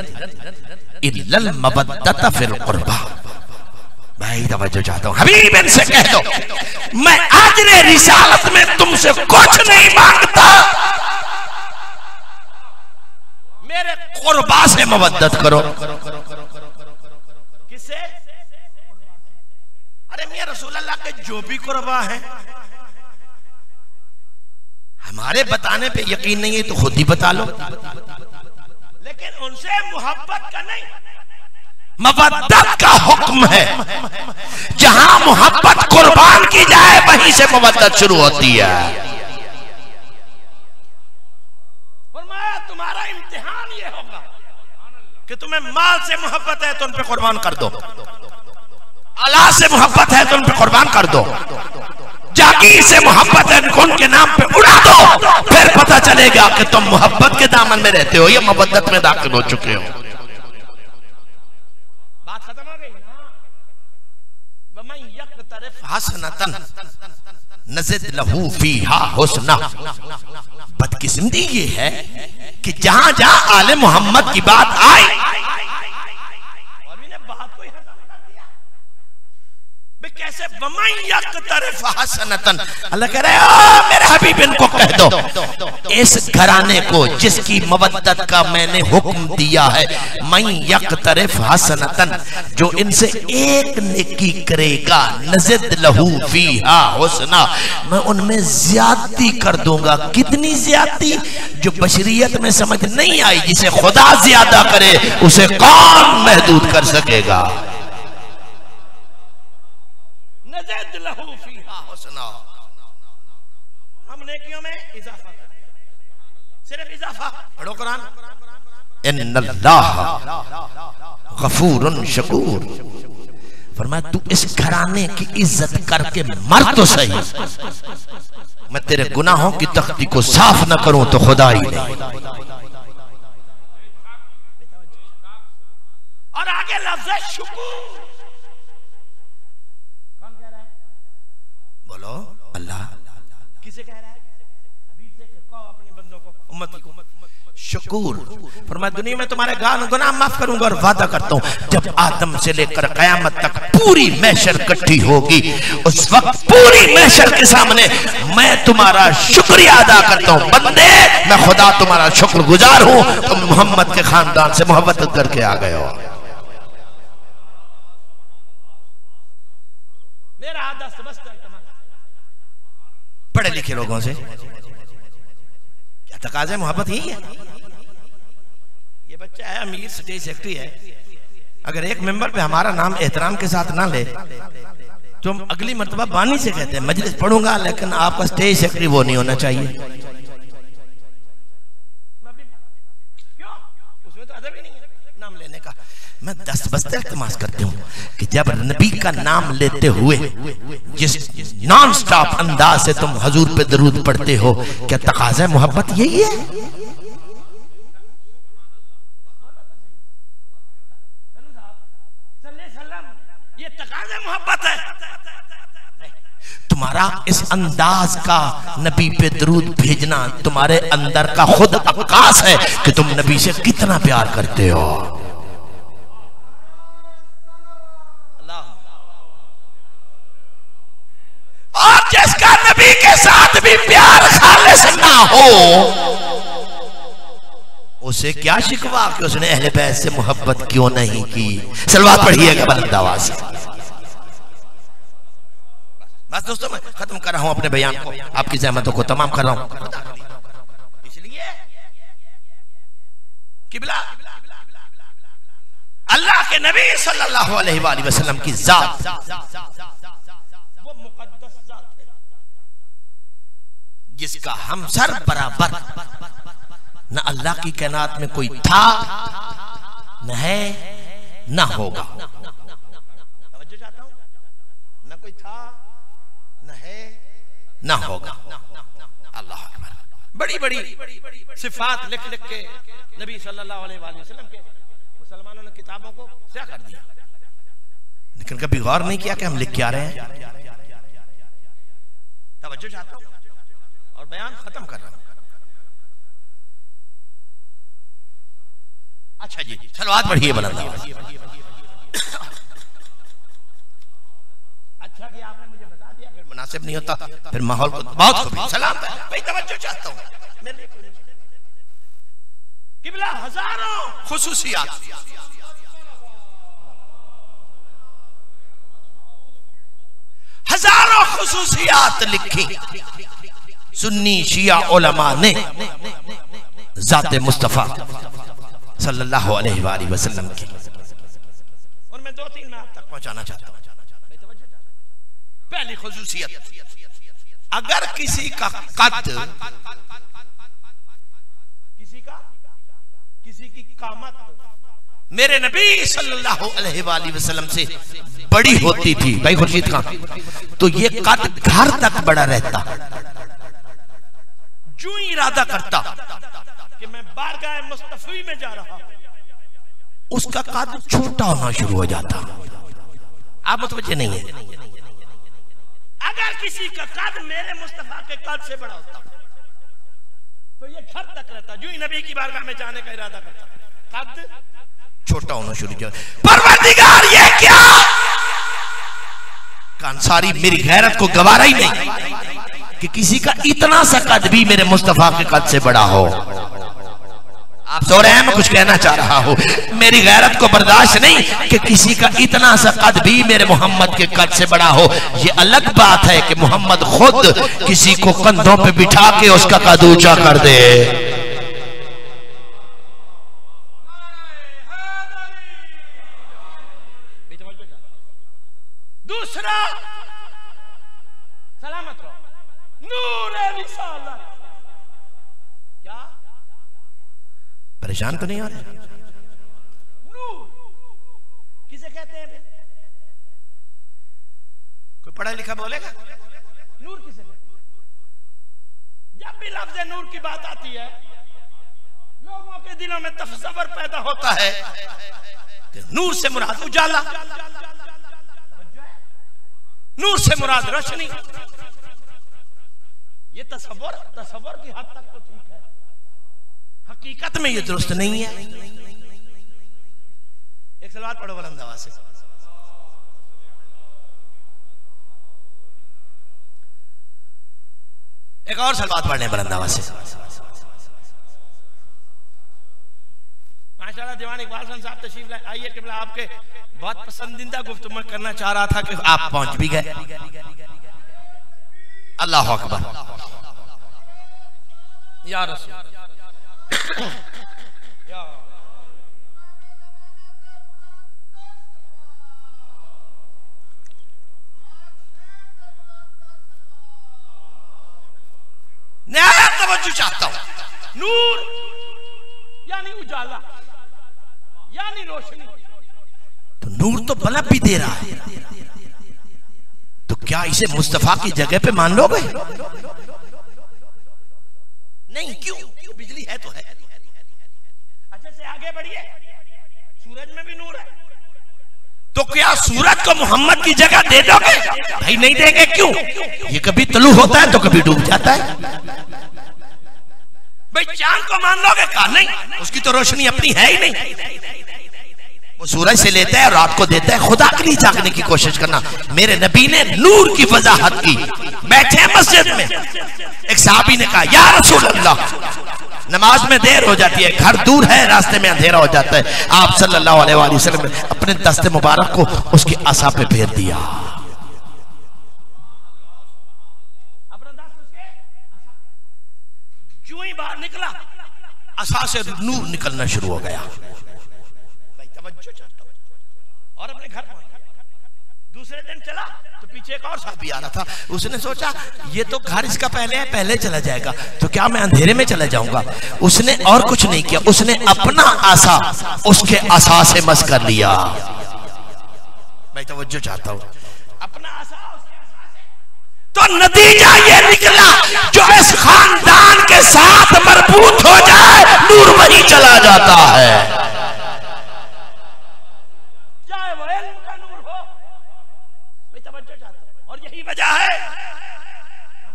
इल्लल मवद्दत फिल कुर्बा। भाई तवज्जो चाहता हूं, हबीब इनसे कह दो मैं आजरे रिसालत में तुमसे कुछ नहीं मांगता, मेरे कुर्बा से मवद्दत करो। किसे? अरे मियां रसूल अल्लाह के जो भी कुर्बा है हमारे बताने पे यकीन नहीं है तो खुद ही बता लो, लेकिन उनसे मोहब्बत का नहीं मवद्दत का हुक्म है। जहां मोहब्बत कुर्बान की जाए वहीं से मवद्दत शुरू होती है। फरमाया तुम्हारा इम्तिहान ये होगा कि तुम्हें माल से मोहब्बत है तो उन पे कुर्बान कर दो, अल्लाह से मोहब्बत है तो उन पे कुर्बान कर दो, जागीर से मोहब्बत है उनके नाम पे उड़ा दो, फिर पता चलेगा कि तुम मोहब्बत के दामन में रहते हो या मवद्दत में दाखिल हो चुके हो। बात खत्म हो गई ना। वमन यक़तरिफ़ हसनतन नज़िद लहू फ़ीहा हुस्ना। बदकिस्मती ये है कि जहां जहां आले मोहम्मद की बात आए और मैंने बात को कैसे हसनतन, अल्लाह कह रहे ओ मेरे हबीब इनको कह दो इस घराने को जिसकी मवद्दत का मैंने हुक्म दिया है, मैं यक़तरिफ़ हसनतन, जो इनसे एक नेकी करेगा नज़िद लहू फ़ीहा हुस्ना, मैं उनमें ज्यादती कर दूंगा। कितनी ज्यादती? जो बशरियत में समझ नहीं आई, जिसे खुदा ज्यादा करे उसे कौन महदूद कर सकेगा। हम नेकियों में इजाफा करें, सिर्फ इजाफा। पढ़ो कुरान, इन्नल्लाह गफूरुन शकूर। फरमाया तू इस घराने की इज्जत करके मर तो सही, मैं तेरे गुनाहों की तख्ती को साफ न करूं तो खुदा ही नहीं। और आगे लफ्ज़ है शुकूर। बोलो अल्लाह किसे कह रहा है? अपने बंदों को, उम्मत को शुकुर। फरमाया दुनिया में तुम्हारे गुनाह माफ करूंगा और वादा करता हूं जब आदम से लेकर कयामत तक पूरी महशर इकट्ठी होगी, उस वक्त पूरी महशर के सामने मैं तुम्हारा शुक्रिया अदा करता हूं। बंदे मैं खुदा तुम्हारा शुक्रगुजार हूं, तुम मोहम्मद के खानदान से मोहब्बत करके आ गए हो। मेरा आधा समझता पढ़े लिखे लोगों से क्या तकाज़ा मोहब्बत यही है। ये बच्चा है अमीर स्टेज सेक्रेटरी है, अगर एक मेंबर पे हमारा नाम एहतराम के साथ ना ले तो हम अगली मरतबा बानी से कहते हैं मजलिस पढ़ूंगा लेकिन आपका स्टेज सेक्रेटरी वो नहीं होना चाहिए। क्यों? उसमें तो अदब ही नहीं है नाम लेने का। मैं दस बस्ते इल्तमास करती हूँ कि जब नबी का नाम लेते हुए जिस नॉन स्टॉप अंदाज से तुम हजूर पे दरूद पढ़ते हो, क्या तकाज़ा मोहब्बत यही है? ये तकाज़ा मोहब्बत है तुम्हारा, इस अंदाज का नबी पे दरूद भेजना तुम्हारे अंदर का खुद अवकाश है कि तुम नबी से कितना प्यार करते हो। और जिसका नबी के साथ भी प्यार खालिस ना हो उसे क्या शिकवा कि उसने अहले बैत से मोहब्बत क्यों नहीं की। सलवात पढ़िएगा बुलंद आवाज से। बस दोस्तों मैं खत्म कर रहा हूं अपने बयान को, आपकी जहमतों को तमाम कर रहा हूं। इसलिए किबला अल्लाह के नबी सल्लल्लाहु अलैहि वसल्लम की जात वो मुकद्दस जात है जिसका हम सर बराबर ना अल्लाह की कायनात में कोई था, न है, ना होगा। तवज्जो चाहता हूं, ना कोई था, ना है, ना होगा। अल्लाह अकबर। बड़ी बड़ी सिफात लिख लिख के नबी सल्लल्लाहु अलैहि वसल्लम के मुसलमानों ने किताबों को क्या कर दिया, लेकिन कभी गौर नहीं किया कि हम लिख क्या रहे हैं। तवज्जो चाहता हूं और बयान खत्म कर रहा हूं। अच्छा जी, सलवात पढ़िए बुलंद आवाज़। अच्छा कि आपने मुझे बता दिया, फिर मुनासिब नहीं होता, फिर माहौल को बहुत खूब। सलाम भाई, तवज्जो चाहता हूं। मैंने किबला हजारों खुसूसियात हजारों खुसूसियात लिखी सुन्नी शिया उलमा ने जाते मुस्तफा सल्लल्लाहु अलैहि वसल्लम की। और मैं दो तीन में आप तक पहुंचाना चाहता हूं। पहली खुसूसियत, अगर किसी का कत्ल, किसी का किसी की कामत मेरे नबी सल्लल्लाहु अलैहि वसल्लम से बड़ी होती थी भाई खुर्शीद खान, तो ये कत्ल घर तक बड़ा रहता। जो इरादा करता कि मैं बारगाह मुस्तफी में जा रहा, उसका काद छोटा होना शुरू हो जाता। आप मुतवज्जे नहीं है। अगर किसी का काद मेरे मुस्तफा के काद से बड़ा होता तो ये घर तक रहता, जो नबी की बारगाह में जाने का इरादा करता, काद छोटा होना शुरू हो जाता। परवरदिगार ये क्या, कांसारी मेरी गैरत को गवारा ही नहीं कि किसी का इतना सा काद भी मेरे मुस्तफा के काद से बड़ा हो। आप सो रहे हैं, मैं कुछ कहना चाह रहा हूं। मेरी गैरत को बर्दाश्त नहीं कि किसी का इतना सा कद भी मेरे मोहम्मद के कद से बड़ा हो। ये अलग बात है कि मोहम्मद खुद किसी को कंधों पे बिठा के उसका कद ऊंचा कर दे। दूसरा, सलामत रहो नूर ए रिसालत। परेशान तो नहीं हो रहे? नूर किसे कहते हैं? कोई पढ़ा लिखा बोलेगा नूर किसे कहते हैं? जब भी लफ्ज नूर की बात आती है लोगों के दिलों में तफस्सुर पैदा होता है कि नूर से मुराद उजाला, नूर से मुराद रोशनी। ये तसव्वुर तसव्वुर की हद तक तो ठीक है, हकीकत में ये दुरुस्त नहीं है। एक सलवात पढ़ो बुलंद आवाज से। एक और सलवात पढ़ने बुलंद आवाज से। माशाल्लाह दीवान इकबाल खान साहब तशरीफ लाए। आइए किबला, आपके बहुत पसंदीदा गुफ्तु में करना चाह रहा था कि आप पहुंच भी गए। अल्लाह अकबर या रसूल। नया तवज्जो चाहता हूं। नूर यानी उजाला यानी रोशनी, तो नूर तो बल्ब भी दे रहा है, तो क्या इसे मुस्तफा की जगह पे मान लोगे? नहीं, क्यों? बिजली है तो है। अच्छे से आगे बढ़िए, सूरज में भी नूर है, तो क्या सूरज को मोहम्मद की जगह दे दोगे? भाई नहीं देंगे। क्यों? ये कभी तलू होता है तो कभी डूब जाता है। भाई चांद को मान लोगे? कहा नहीं, उसकी तो रोशनी अपनी है ही नहीं, वो सूरज से लेता है और रात को देता है। खुदा के लिए जागने की कोशिश करना। मेरे नबी ने नूर की वजाहत की। बैठे मस्जिद में एक साहबी ने कहा, या रसूल अल्लाह नमाज में देर हो जाती है, घर दूर है, रास्ते में अंधेरा हो जाता है। आप सल्लल्लाहु अलैहि वसल्लम ने अपने दस्ते मुबारक को उसकी आसा पे फेर दिया। क्यों ही बाहर निकला, आसा से नूर निकलना शुरू हो गया। और अपने घर दूसरे दिन चला तो पीछे एक और साथी आ रहा था। उसने सोचा ये तो घर इसका पहले है, पहले चला जाएगा, तो क्या मैं अंधेरे में चला जाऊंगा। उसने और कुछ नहीं किया, उसने अपना आशा उसके आशा से मस कर लिया। मैं तवज्जो चाहता हूं अपना आशा तो नतीजा ये निकला जो इस खानदान के साथ मरबूत हो जाए नूर वही चला जाता है। वजह है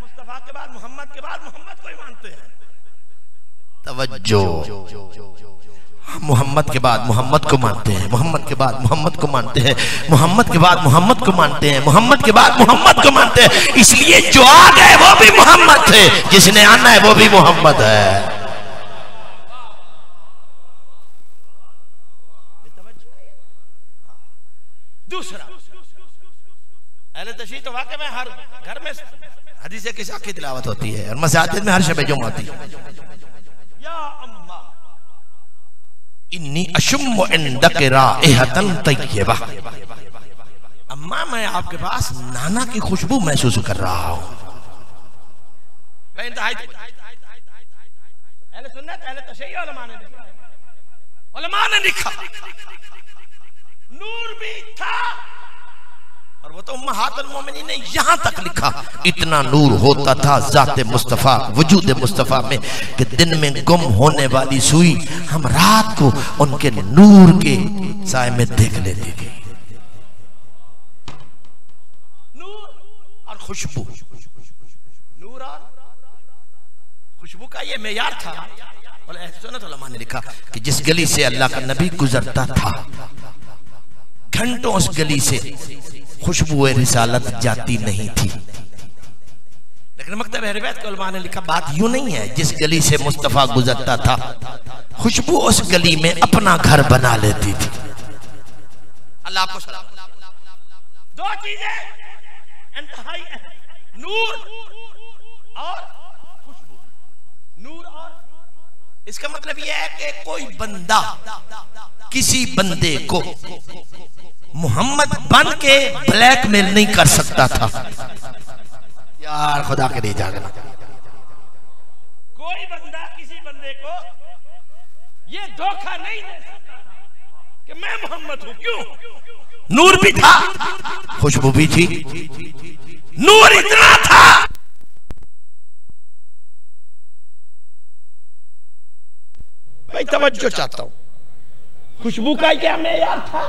मुस्तफा के बाद मोहम्मद के बाद मोहम्मद को ही मानते हैं। तवज्जो, मोहम्मद के बाद मोहम्मद को मानते हैं, मोहम्मद के बाद मोहम्मद को मानते हैं, मोहम्मद के बाद मोहम्मद को मानते हैं, मोहम्मद के बाद मोहम्मद को मानते हैं। इसलिए जो आ गए वो भी मोहम्मद थे, जिसने आना है वो भी मोहम्मद है। दूसरा अहले तशरीह तो वाकई में हर घर में हदीस किसा की तिलावत होती है और मस्जिद में हर शब जुमा होती है। या अम्मा इन्नी अशुम्मु इंदक राइहतन तय्यबा, अम्मा मैं आपके पास नाना की खुशबू महसूस कर रहा हूं। अहले सुन्नत अहले तशरीह उलमा ने उलमा ने लिखा नूर भी था और वो तो उम्महातुल मोमिनीन ने यहां तक लिखा इतना नूर होता था जाते मुस्तफ़ा वजूद मुस्तफ़ा में कि दिन में गुम होने वाली सुई हम रात को उनके नूर के साए में देख लेते थे। नूर और खुशबू, नूर और खुशबू का ये मेयार था। और अहले सुन्नत उलमा ने लिखा कि जिस गली से अल्लाह का नबी गुजरता था घंटों उस गली से खुशबू रिसालत जाती नहीं थी। लेकिन मकतब रिवायत के उलमा ने लिखा बात यूं नहीं है जिस गली से मुस्तफ़ा गुजरता था खुशबू उस गली में अपना घर बना लेती थी। अल्लाह आपको सलाम। दो चीजें इंतहाई नूर और खुशबू, नूर और इसका मतलब यह है कि कोई बंदा किसी बंदे को मोहम्मद बन के ब्लैकमेल नहीं कर सकता था। यार खुदा के लिए जागना, कोई बंदा किसी बंदे को ये धोखा नहीं दे सकता कि मैं मोहम्मद हूं। क्यों? नूर भी था, खुशबू भी थी। नूर इतना था मैं तवज्जो चाहता हूं, खुशबू का क्या मेयार था,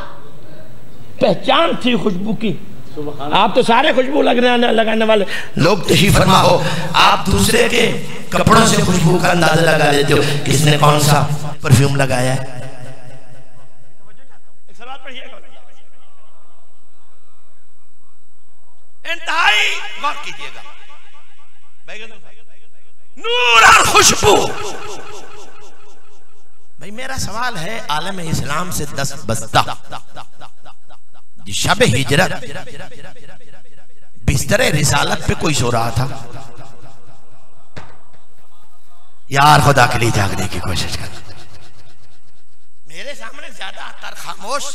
पहचान थी खुशबू की। आप तो सारे खुशबू लगने लगाने वाले लोग तशरीफ फरमा हो, आप दूसरे के कपड़ों से खुशबू का अंदाजा लगा लेते हो किसने कौन सा परफ्यूम लगाया है। इंतहाई गौर कीजिएगा, नूर और खुशबू। भाई मेरा सवाल है आलम इस्लाम से दस बस्ता शब हिजरत बिस्तर रिसालत पे कोई सो रहा था। यार खुदा के लिए जागने की कोशिश कर। मेरे सामने ज्यादातर खामोश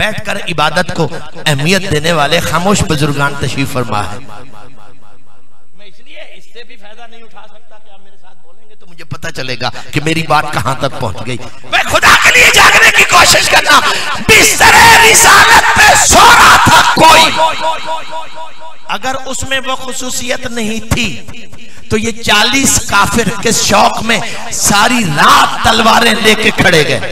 बैठकर इबादत को अहमियत देने वाले खामोश बुजुर्गान तशरीफ फरमा है। मैं इसलिए इससे भी फायदा नहीं उठा सकता कि आप मेरे साथ बोलेंगे तो मुझे पता चलेगा कि मेरी बात कहां तक पहुंच गई। मैं खुदा के लिए जागने की कोशिश करना बिस्तर रिसालत पे सो रहा था कोई। अगर उसमें वो खुसूसियत नहीं थी तो ये चालीस काफिर के शौक में सारी रात तलवारें लेके खड़े गए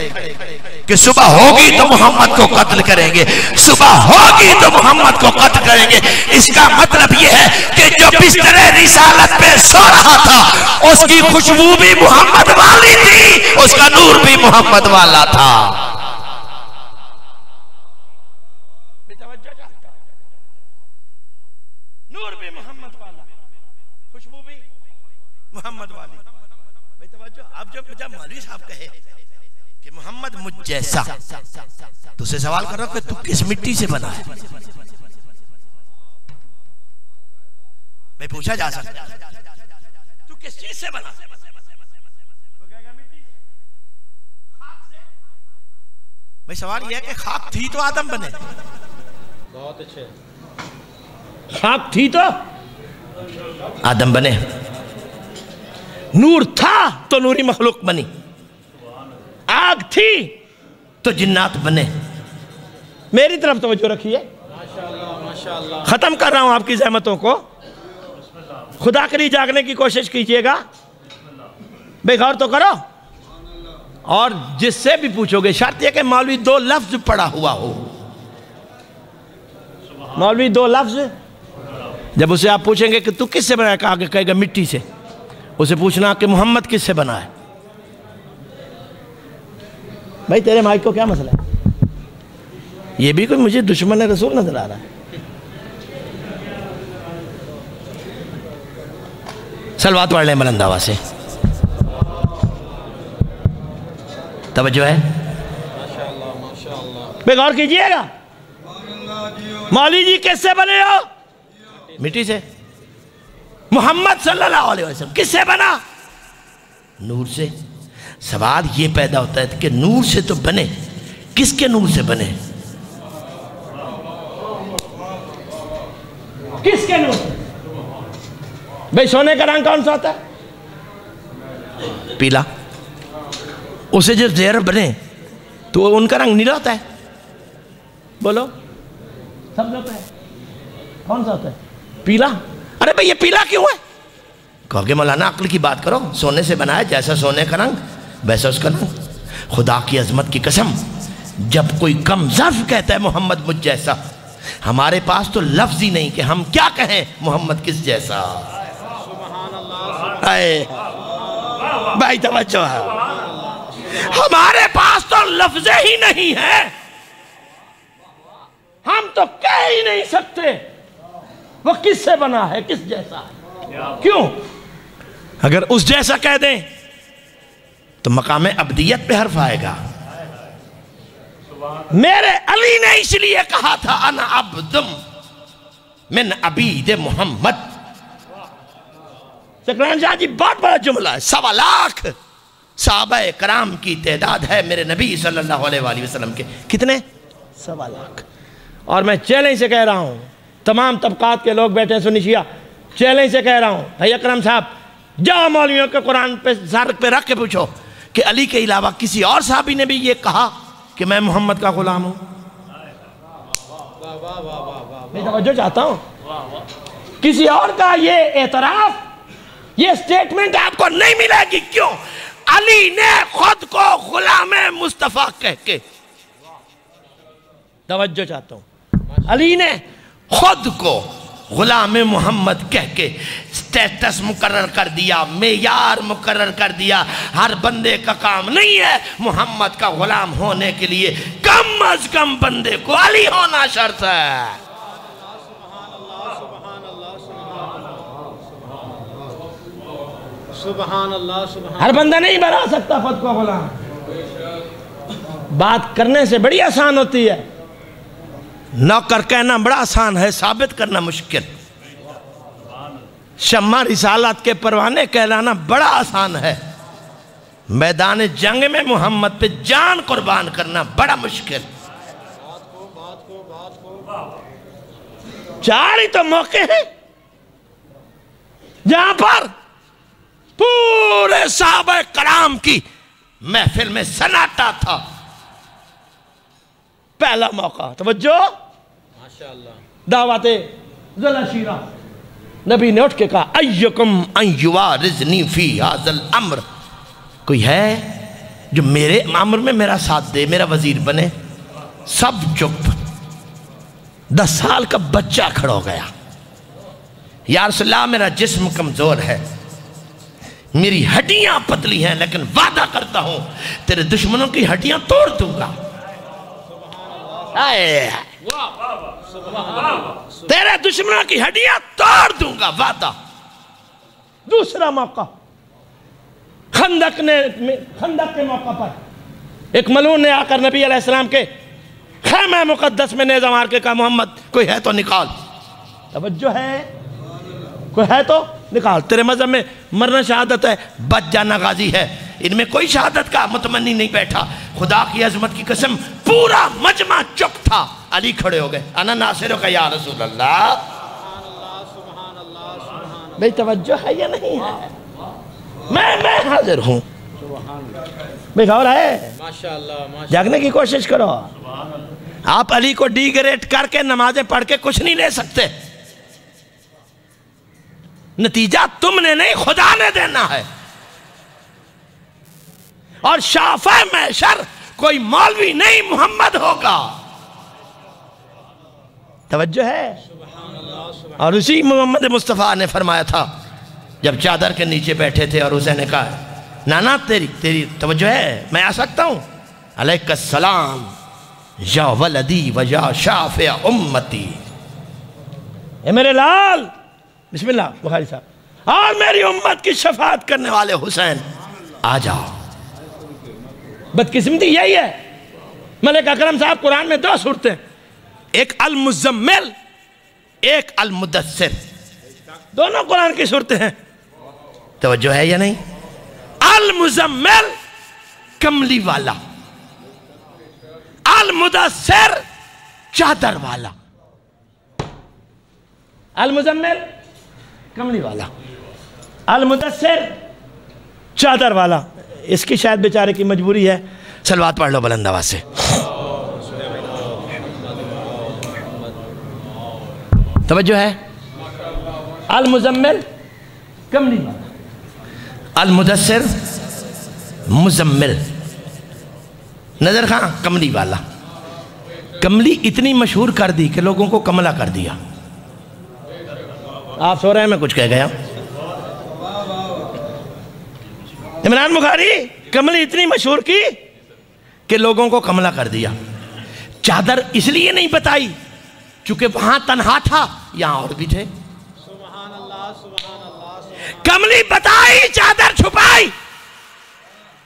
कि सुबह होगी तो मोहम्मद को कत्ल करेंगे, सुबह होगी तो मोहम्मद को कत्ल करेंगे। इसका मतलब ये है कि जो बिस्तर रिसालत पे सो रहा था उसकी खुशबू भी मोहम्मद वाली थी, उसका नूर भी मोहम्मद वाला था। नूर भी मोहम्मद वाला, खुशबू भी मोहम्मद वाली। आप जब जब मौलवी साहब कहे कि मोहम्मद मुझ जैसा, तो उसे सवाल कर रहा हूं कि तू किस मिट्टी से बना है? मैं पूछा जा सकता तू किस चीज से बना? तो कहेगा मिट्टी, खाक से। भाई सवाल यह है कि खाक थी तो आदम बने। बहुत अच्छे, खाक थी तो आदम बने, नूर था तो नूरी मखलूक बनी, आग थी तो जिन्नात बने। मेरी तरफ तवज्जो रखिए, खत्म कर रहा हूं आपकी जहमतों को, खुदा के लिए जागने की कोशिश कीजिएगा, बेगौर तो करो। और जिससे भी पूछोगे शर्त यह कि मौलवी दो लफ्ज पढ़ा हुआ हो, मौलवी दो लफ्ज। जब उसे आप पूछेंगे कि तू किससे बना है, आगे कहेगा मिट्टी से, उसे पूछना कि मोहम्मद किससे बना है। भाई तेरे माइक को क्या मसला है? ये भी कोई मुझे दुश्मन रसूल नजर आ रहा है। सलवात वाले बुलंदावा से तवज्जो है, बेगौर कीजिएगा। मौली जी कैसे बने हो? मिट्टी से। मोहम्मद सल्लल्लाहु अलैहि वसल्लम किससे बना? नूर से। सवाल ये पैदा होता है कि नूर से तो बने, किसके नूर से बने? किसके नूर? भाई सोने का रंग कौन सा होता है? पीला। उसे जब ज़ेर बने तो उनका रंग नीला होता है। बोलो सब लोग, कौन सा होता है? पीला। अरे भाई ये पीला क्यों है? कहोगे मौलाना अक्ल की बात करो, सोने से बनाया, जैसा सोने का रंग वैसा उसका रंग। खुदा की अजमत की कसम, जब कोई कम ज़र्फ कहता है मोहम्मद मुझ जैसा, हमारे पास तो लफ्ज़ ही नहीं कि हम क्या कहें मोहम्मद किस जैसा। भाई तवज्जो है, हमारे पास तो लफ्ज़ ही नहीं है, हम तो कह ही नहीं सकते वो किससे बना है, किस जैसा है। क्यों? अगर उस जैसा कह दें तो मकाम अब्दियत पे हर्फ आएगा। मेरे अली ने इसलिए कहा था अन अब्दुम मिन अबीद मोहम्मद। सकरान शाह जी, बहुत बड़ा जुमला है। सवा लाख सहाबा कराम की तादाद है मेरे नबी सल्लल्लाहु अलैहि वसल्लम के। कितने? सवा लाख। और मैं चैलेंज से कह रहा हूँ, तमाम तबकात के लोग बैठे हैं, सुन्नी शिया, चैलेंज से कह रहा हूँ, भाई अकरम साहब जाओ मौलवियों के कुरान पे सर पे रख के पूछो कि अली के अलावा किसी और साहबी ने भी ये कहा कि मैं मोहम्मद का गुलाम हूँ। मैं तवज्जो चाहता हूँ, किसी और का ये एतराफ़, ये स्टेटमेंट आपको नहीं मिलेगी। क्यों? अली ने खुद को गुलाम मुस्तफ़ा कह के, तवज्जो चाहता हूँ, अली ने खुद को गुलाम मोहम्मद कह के स्टेटस मुकर्रर कर दिया, मेयार मुकर्रर कर दिया। हर बंदे का काम नहीं है मोहम्मद का गुलाम होने के लिए, कम अज कम बंदे को अली होना शर्त है। सुभान अल्लाह, सुभान। हर बंदा नहीं बना सकता खुद को गुलाम। बात करने से बड़ी आसान होती है, नौकर कहना बड़ा आसान है, साबित करना मुश्किल। शम्मा रिसालत के परवाने कहलाना बड़ा आसान है, मैदान जंग में मोहम्मद पे जान कुर्बान करना बड़ा मुश्किल। चार ही तो मौके हैं जहां पर पूरे साहबे कराम की महफिल में सन्नाटा था। पहला मौका, तवज्जो, माशाअल्लाह, दावते ज़लाशीरा, नबी ने उठ के कहा अय्युकुम अय्युवारिज़नी फी हाज़ल अम्र, कोई है जो मेरे अम्र में मेरा साथ दे, मेरा वजीर बने। सब चुप। दस साल का बच्चा खड़ा हो गया, या रसूलल्लाह मेरा जिस्म कमज़ोर है, मेरी हड्डियां पतली हैं, लेकिन वादा करता हूं तेरे दुश्मनों की हड्डियां तोड़ दूंगा। तेरे दुश्मनों की हड्डियां तोड़ दूंगा, वादा। दूसरा मौका, खंदक ने खंदक के मौका पर एक मलून ने आकर नबी अलैहिस्सलाम के खैमे मुकद्दस में नेज़ा मार के कहा, मोहम्मद कोई है तो निकाल। तवज्जो है, कोई है तो निकाल। तेरे मजहब में मरना शहादत है, बच जाना गाजी है। इनमें कोई शहादत का मुतमन्नी नहीं बैठा। खुदा की अजमत की कसम, पूरा मजमा चुप था। अली खड़े हो गए, अना नासिर का या रसूल अल्लाह। भाई तवज्जो है या नहीं है? मैं मैं हाजिर हूँ। भाई गौर है, जागने की कोशिश करो। आप अली को डिग्रेड करके नमाजें पढ़ के कुछ नहीं ले सकते। नतीजा तुमने नहीं, खुदा ने देना है। और शाफे में शर कोई मौलवी नहीं, मोहम्मद होगा। तवज्जो है। और उसी मोहम्मद मुस्तफ़ा ने फरमाया था, जब चादर के नीचे बैठे थे और उसे ने कहा, नाना तेरी तेरी तवज्जो है, मैं आ सकता हूँ? अलैहिस्सलाम या वलदी व या शाफे उम्मती। ए मेरे लाल, बिस्मिल्लाह बुखारी साहब, और मेरी उम्मत की शफात करने वाले हुसैन आ जाओ। बदकिस्मती यही है। मलिक अकरम साहब कुरान में दो सूरतें, एक अल मुज़म्मिल, एक अल मुदस्सिर, दोनों कुरान की सूरतें हैं। तवज्जो है या नहीं? अल मुज़म्मिल कमली वाला, अल मुदस्सिर चादर वाला। अल मुज़म्मिल कमली वाला, अल मुदस्सिर चादर वाला। इसकी शायद बेचारे की मजबूरी है। सलवात पढ़ लो बुलंद आवाज से। तवज्जो है। अल मुज़म्मिल कमली वाला, अल मुदस्सिर मुज़म्मिल, नज़र खां कमली वाला। कमली इतनी मशहूर कर दी कि लोगों को कमला कर दिया। आप सो रहे हैं, मैं कुछ कह गया। इमरान बुखारी, कमली इतनी मशहूर की कि लोगों को कमला कर दिया। चादर इसलिए नहीं बताई क्योंकि वहां तन्हा था, यहां और भी थे। सुभान अल्लाह, सुभान अल्लाह। कमली बताई, चादर छुपाई,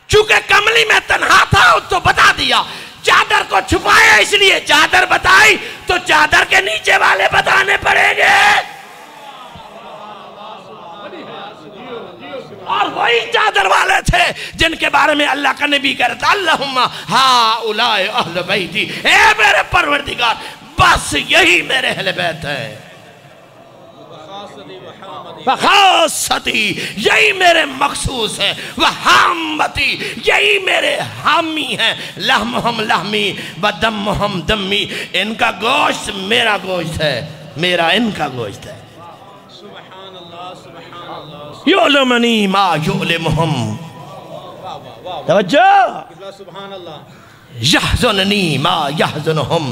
क्योंकि कमली में तन्हा था, उसको बता दिया। चादर को छुपाया इसलिए, चादर बताई तो चादर के नीचे वाले बताने पड़ेंगे। और वही चादर वाले थे जिनके बारे में अल्लाह का नबी कहता, अल्लाहुम्मा हाउलाए अहले बैती, ए मेरे परवरदिगार, बस यही मेरे अहले बैत है। बखासती, यही मेरे मखसूस है। वहामती, यही मेरे हामी है। लहमहम लहमी व दमहम दम्मी, इनका गोश्त मेरा गोश्त है, मेरा इनका गोश्त है। योलमनी मा योलमहुम। तवज्जो। सुभान अल्लाह। यहज़ुननी मा यहज़ुनहुम।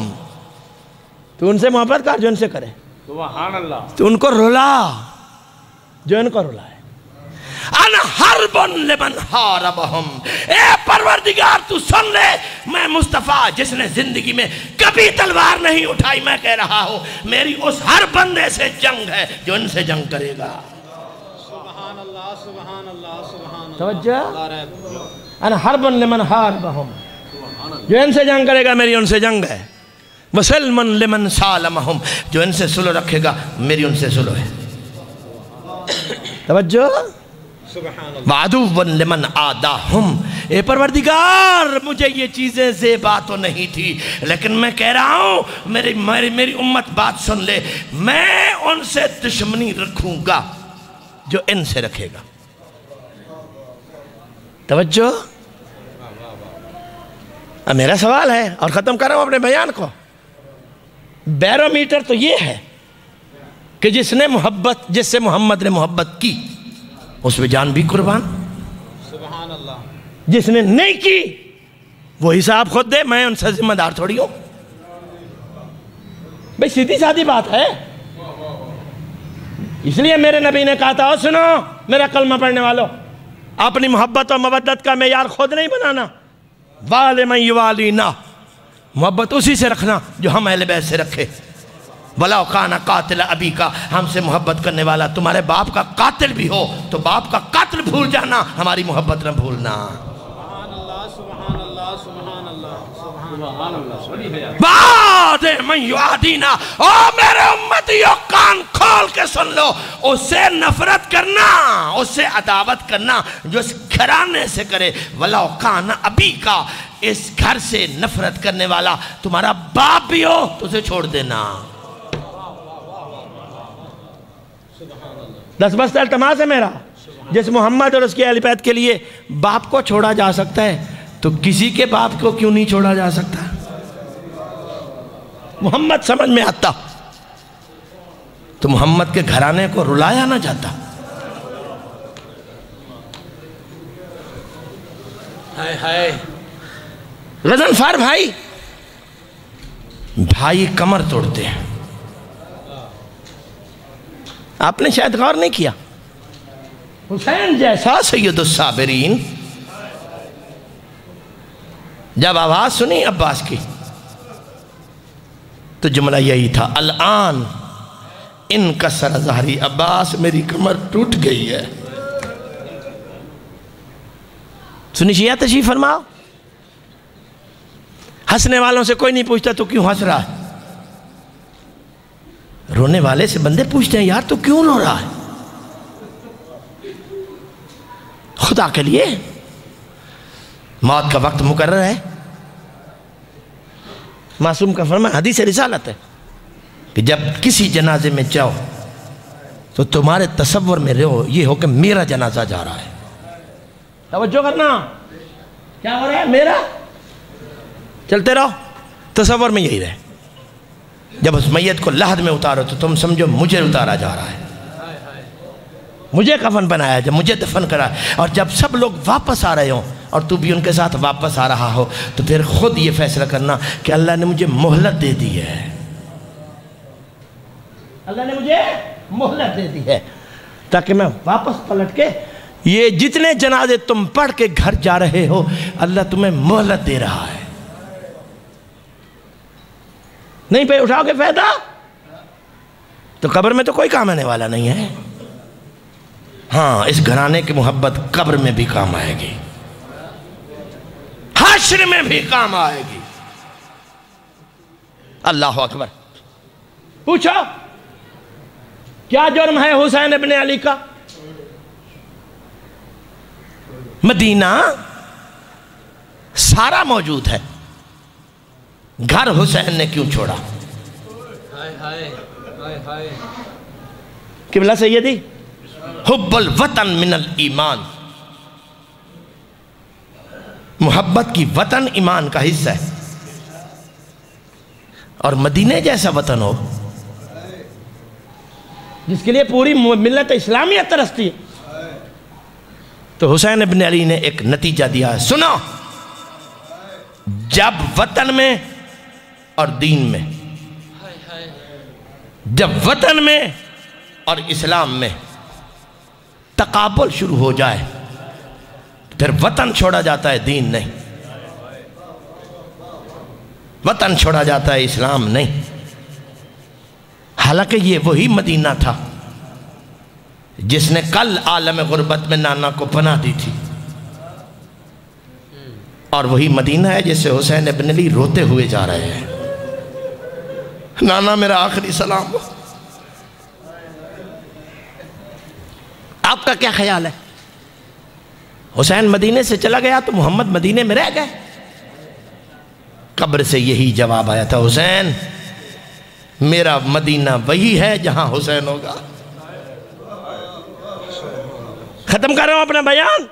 तू उनसे मोहब्बत कर जो उनसे करे। सुभान अल्लाह। तू उनको रुला जो इनको रुलाए। अन हरबन लिमन हारबहुम। ए परवरदिगार तू सुन ले, मैं मुस्तफ़ा जिसने जिंदगी में कभी तलवार नहीं उठाई, मैं कह रहा हूँ मेरी उस हर बंदे से जंग है जो इनसे जंग करेगा। अन हरबन लिमन हारबहुम, जो इनसे जंग करेगा मेरी उनसे जंग है। वसलमन लिमन सालमहुम, जो इनसे सुलह रखेगा मेरी उनसे सुलह है। तवज्जो। वादुवन लिमन आदाहुम। ए परवरदिगार, मुझे ये चीज़ें ज़ेबा तो नहीं थी, लेकिन मैं कह रहा हूँ मेरी मेरी मेरी उम्मत बात सुन ले, मैं उनसे दुश्मनी रखूँगा जो इनसे रखेगा। तवज्जो। अब मेरा सवाल है और ख़त्म कर रहा हूँ अपने बयान को, बैरोमीटर तो ये है कि जिसने मोहब्बत जिससे मोहम्मद ने मोहब्बत की उसमें जान भी कुर्बान। सुभान अल्लाह। जिसने नहीं की वो हिसाब खुद दे, मैं उनसे जिम्मेदार थोड़ी हूँ। भाई सीधी सादी बात है। इसलिए मेरे नबी ने कहा था, और सुनो मेरा कलमा पढ़ने वालों, अपनी मोहब्बत और मवद्दत का मेयार खुद नहीं बनाना, वाले मैं युवाली ना, मोहब्बत उसी से रखना जो हम अहले बैत से रखे। वला काना कातिल अबी का, हमसे मोहब्बत करने वाला तुम्हारे बाप का कातिल भी हो तो बाप का कत्ल भूल जाना, हमारी मोहब्बत न भूलना। बादीना ओ मेरे उम्मतियों कान खोल के सुन लो, उसे नफरत करना, उसे अदावत करना जो इस घराने से करे, वला कान अभी का, इस घर से नफरत करने वाला तुम्हारा बाप भी हो तो उसे छोड़ देना। दस बस तमाश है मेरा, जिस मोहम्मद और उसके अहल बैत के लिए बाप को छोड़ा जा सकता है तो किसी के बाप को क्यों नहीं छोड़ा जा सकता। मोहम्मद समझ में आता तो मोहम्मद के घराने को रुलाया ना जाता। हाय हाय गज़नफ़र भाई भाई कमर तोड़ते हैं। आपने शायद गौर नहीं किया, हुसैन जैसा सैयदुस साबिरीन जब आवाज़ सुनी अब्बास की तो जुमला यही था, अलआन इनका सरज़ारी अब्बास मेरी कमर टूट गई है। सुनिश्चिया तशरीफ़ फरमाओ। हंसने वालों से कोई नहीं पूछता तू क्यों हंस रहा है, रोने वाले से बंदे पूछते हैं यार तू क्यों रो रहा है। खुदा के लिए मौत का वक्त मुकर्रर है। मासूम का फरमान हदीस रिसालत है कि जब किसी जनाजे में जाओ तो तुम्हारे तसव्वुर में रहो ये हो कि मेरा जनाजा जा रहा है। तवज्जो करना क्या हो रहा है, मेरा चलते रहो तसव्वुर में यही रहे। जब उस मैयत को लहद में उतारो तो तुम समझो मुझे उतारा जा रहा है, मुझे कफन बनाया जब मुझे दफन करा। और जब सब लोग वापस आ रहे हों और तू भी उनके साथ वापस आ रहा हो तो फिर खुद ये फैसला करना कि अल्लाह ने मुझे मोहलत दे दी है, अल्लाह ने मुझे मोहलत दे दी है ताकि मैं वापस पलट के ये जितने जनाजे तुम पढ़ के घर जा रहे हो अल्लाह तुम्हें मोहलत दे रहा है। नहीं पे उठाओगे फायदा तो कब्र में तो कोई काम आने वाला नहीं है। हाँ इस घराने की मोहब्बत कब्र में भी काम आएगी, हश्र में भी काम आएगी। अल्लाह अकबर। पूछो क्या जुर्म है हुसैन इब्ने अली का, मदीना सारा मौजूद है, घर हुसैन ने क्यों छोड़ा। हाय हाय हाय हाय किबला सैयदी हुब्बुल वतन मिनल ईमान, मोहब्बत की वतन ईमान का हिस्सा है। और मदीने जैसा वतन हो जिसके लिए पूरी मिलत इस्लामियत तरसती है तो हुसैन इब्ने अली ने एक नतीजा दिया है। सुनो जब वतन में और दीन में, जब वतन में और इस्लाम में तकाबुल शुरू हो जाए फिर वतन छोड़ा जाता है दीन नहीं, वतन छोड़ा जाता है इस्लाम नहीं। हालांकि ये वही मदीना था जिसने कल आलम गुरबत में नाना को पनाह दी थी और वही मदीना है जिससे हुसैन इब्ने अली रोते हुए जा रहे हैं, नाना मेरा आखिरी सलाम। आपका क्या ख्याल है, हुसैन मदीने से चला गया तो मोहम्मद मदीने में रह गए। कब्र से यही जवाब आया था, हुसैन मेरा मदीना वही है जहां हुसैन होगा। खत्म कर रहा हूं अपना बयान।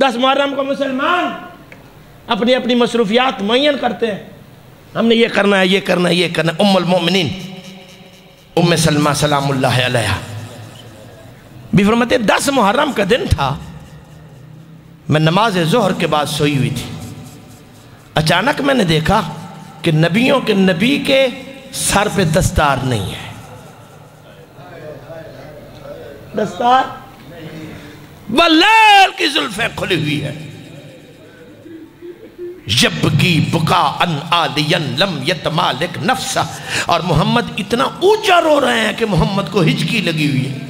दस मुहर्रम को मुसलमान अपनी अपनी मसरूफियात मुयन करते हैं, हमने ये करना है ये करना है ये करना। उम्मुल मोमिनीन उम्मे सलमा सलामुल्लाह अलैहा भी फरमाते दस मुहर्रम का दिन था, मैं नमाज जोहर के बाद सोई हुई थी, अचानक मैंने देखा कि नबियों के नबी के सर पे दस्तार नहीं है। दस्तार बलाल की जुल्फें खुली हुई है। जबकि बुका अन आलियन लम यतमालिक नफ्सा, और मोहम्मद इतना ऊंचा रो रहे हैं कि मोहम्मद को हिचकी लगी हुई है।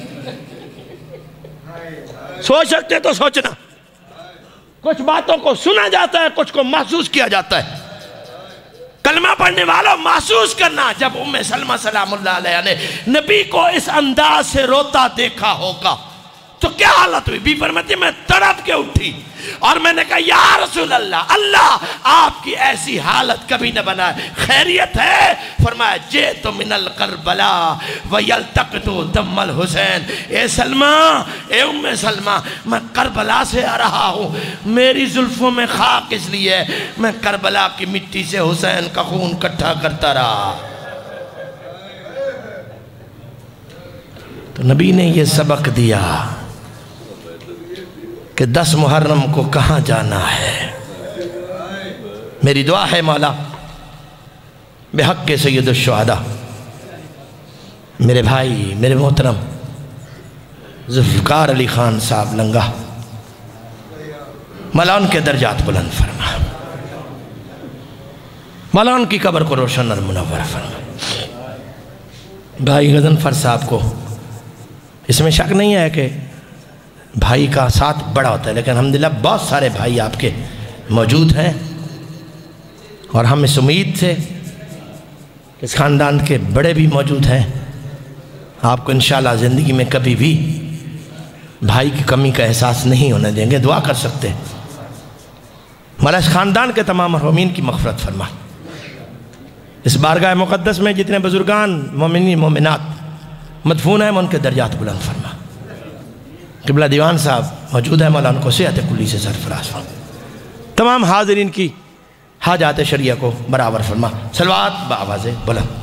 सोच सकते तो सोचना। कुछ बातों को सुना जाता है, कुछ को महसूस किया जाता है। कलमा पढ़ने वालों महसूस करना, जब उम्मे सलमा सलामुल्लाह अलैहा ने नबी को इस अंदाज से रोता देखा होगा तो क्या हालत हुई। बी फरमाती मैं तड़प के उठी और मैंने कहा या रसूल अल्लाह, अल्लाह आपकी ऐसी हालत कभी न बनाए, खैरियत है। फरमाया जे तो मिनल करबला वयल्तक़तु दम्मल हुसैन। ए सलमा, ए उम्मे सलमा, मैं करबला से आ रहा हूँ, मेरी जुल्फों में खाक इसलिए है मैं करबला की मिट्टी से हुसैन का खून इकट्ठा करता रहा। तो नबी ने यह सबक दिया कि दस मुहर्रम को कहाँ जाना है। मेरी दुआ है मौला बेहक के सैयदुल शुहदा, मेरे भाई मेरे मोहतरम ज़ुल्फ़िकार अली ख़ान साहब लंगा, मौला उनके दर्जात बुलंद फरमा, मौला उनकी कब्र को रोशन और मुनव्वर फरमा। भाई गज़नफ़र साहब को इसमें शक नहीं है कि भाई का साथ बड़ा होता है, लेकिन अल्हम्दुलिल्लाह बहुत सारे भाई आपके मौजूद हैं और हम इस उम्मीद से इस ख़ानदान के बड़े भी मौजूद हैं। आपको इंशाल्लाह ज़िंदगी में कभी भी भाई की कमी का एहसास नहीं होने देंगे। दुआ कर सकते हैं मौला इस ख़ानदान के तमाम मरहूमीन की मग़फ़िरत फरमा। इस बारगाह मुक़द्दस में जितने बुज़ुर्गान मोमिनीन मोमिनात मदफून हैं उनके दर्जात बुलंद फरमा। किबला दीवान साहब मौजूद है, मौला उनको सेहत कुल्ली से सरफराज फरमा। तमाम हाज़रीन की हाजात शरिया को बराबर फरमा। सलवात बावाज़े बुलंद।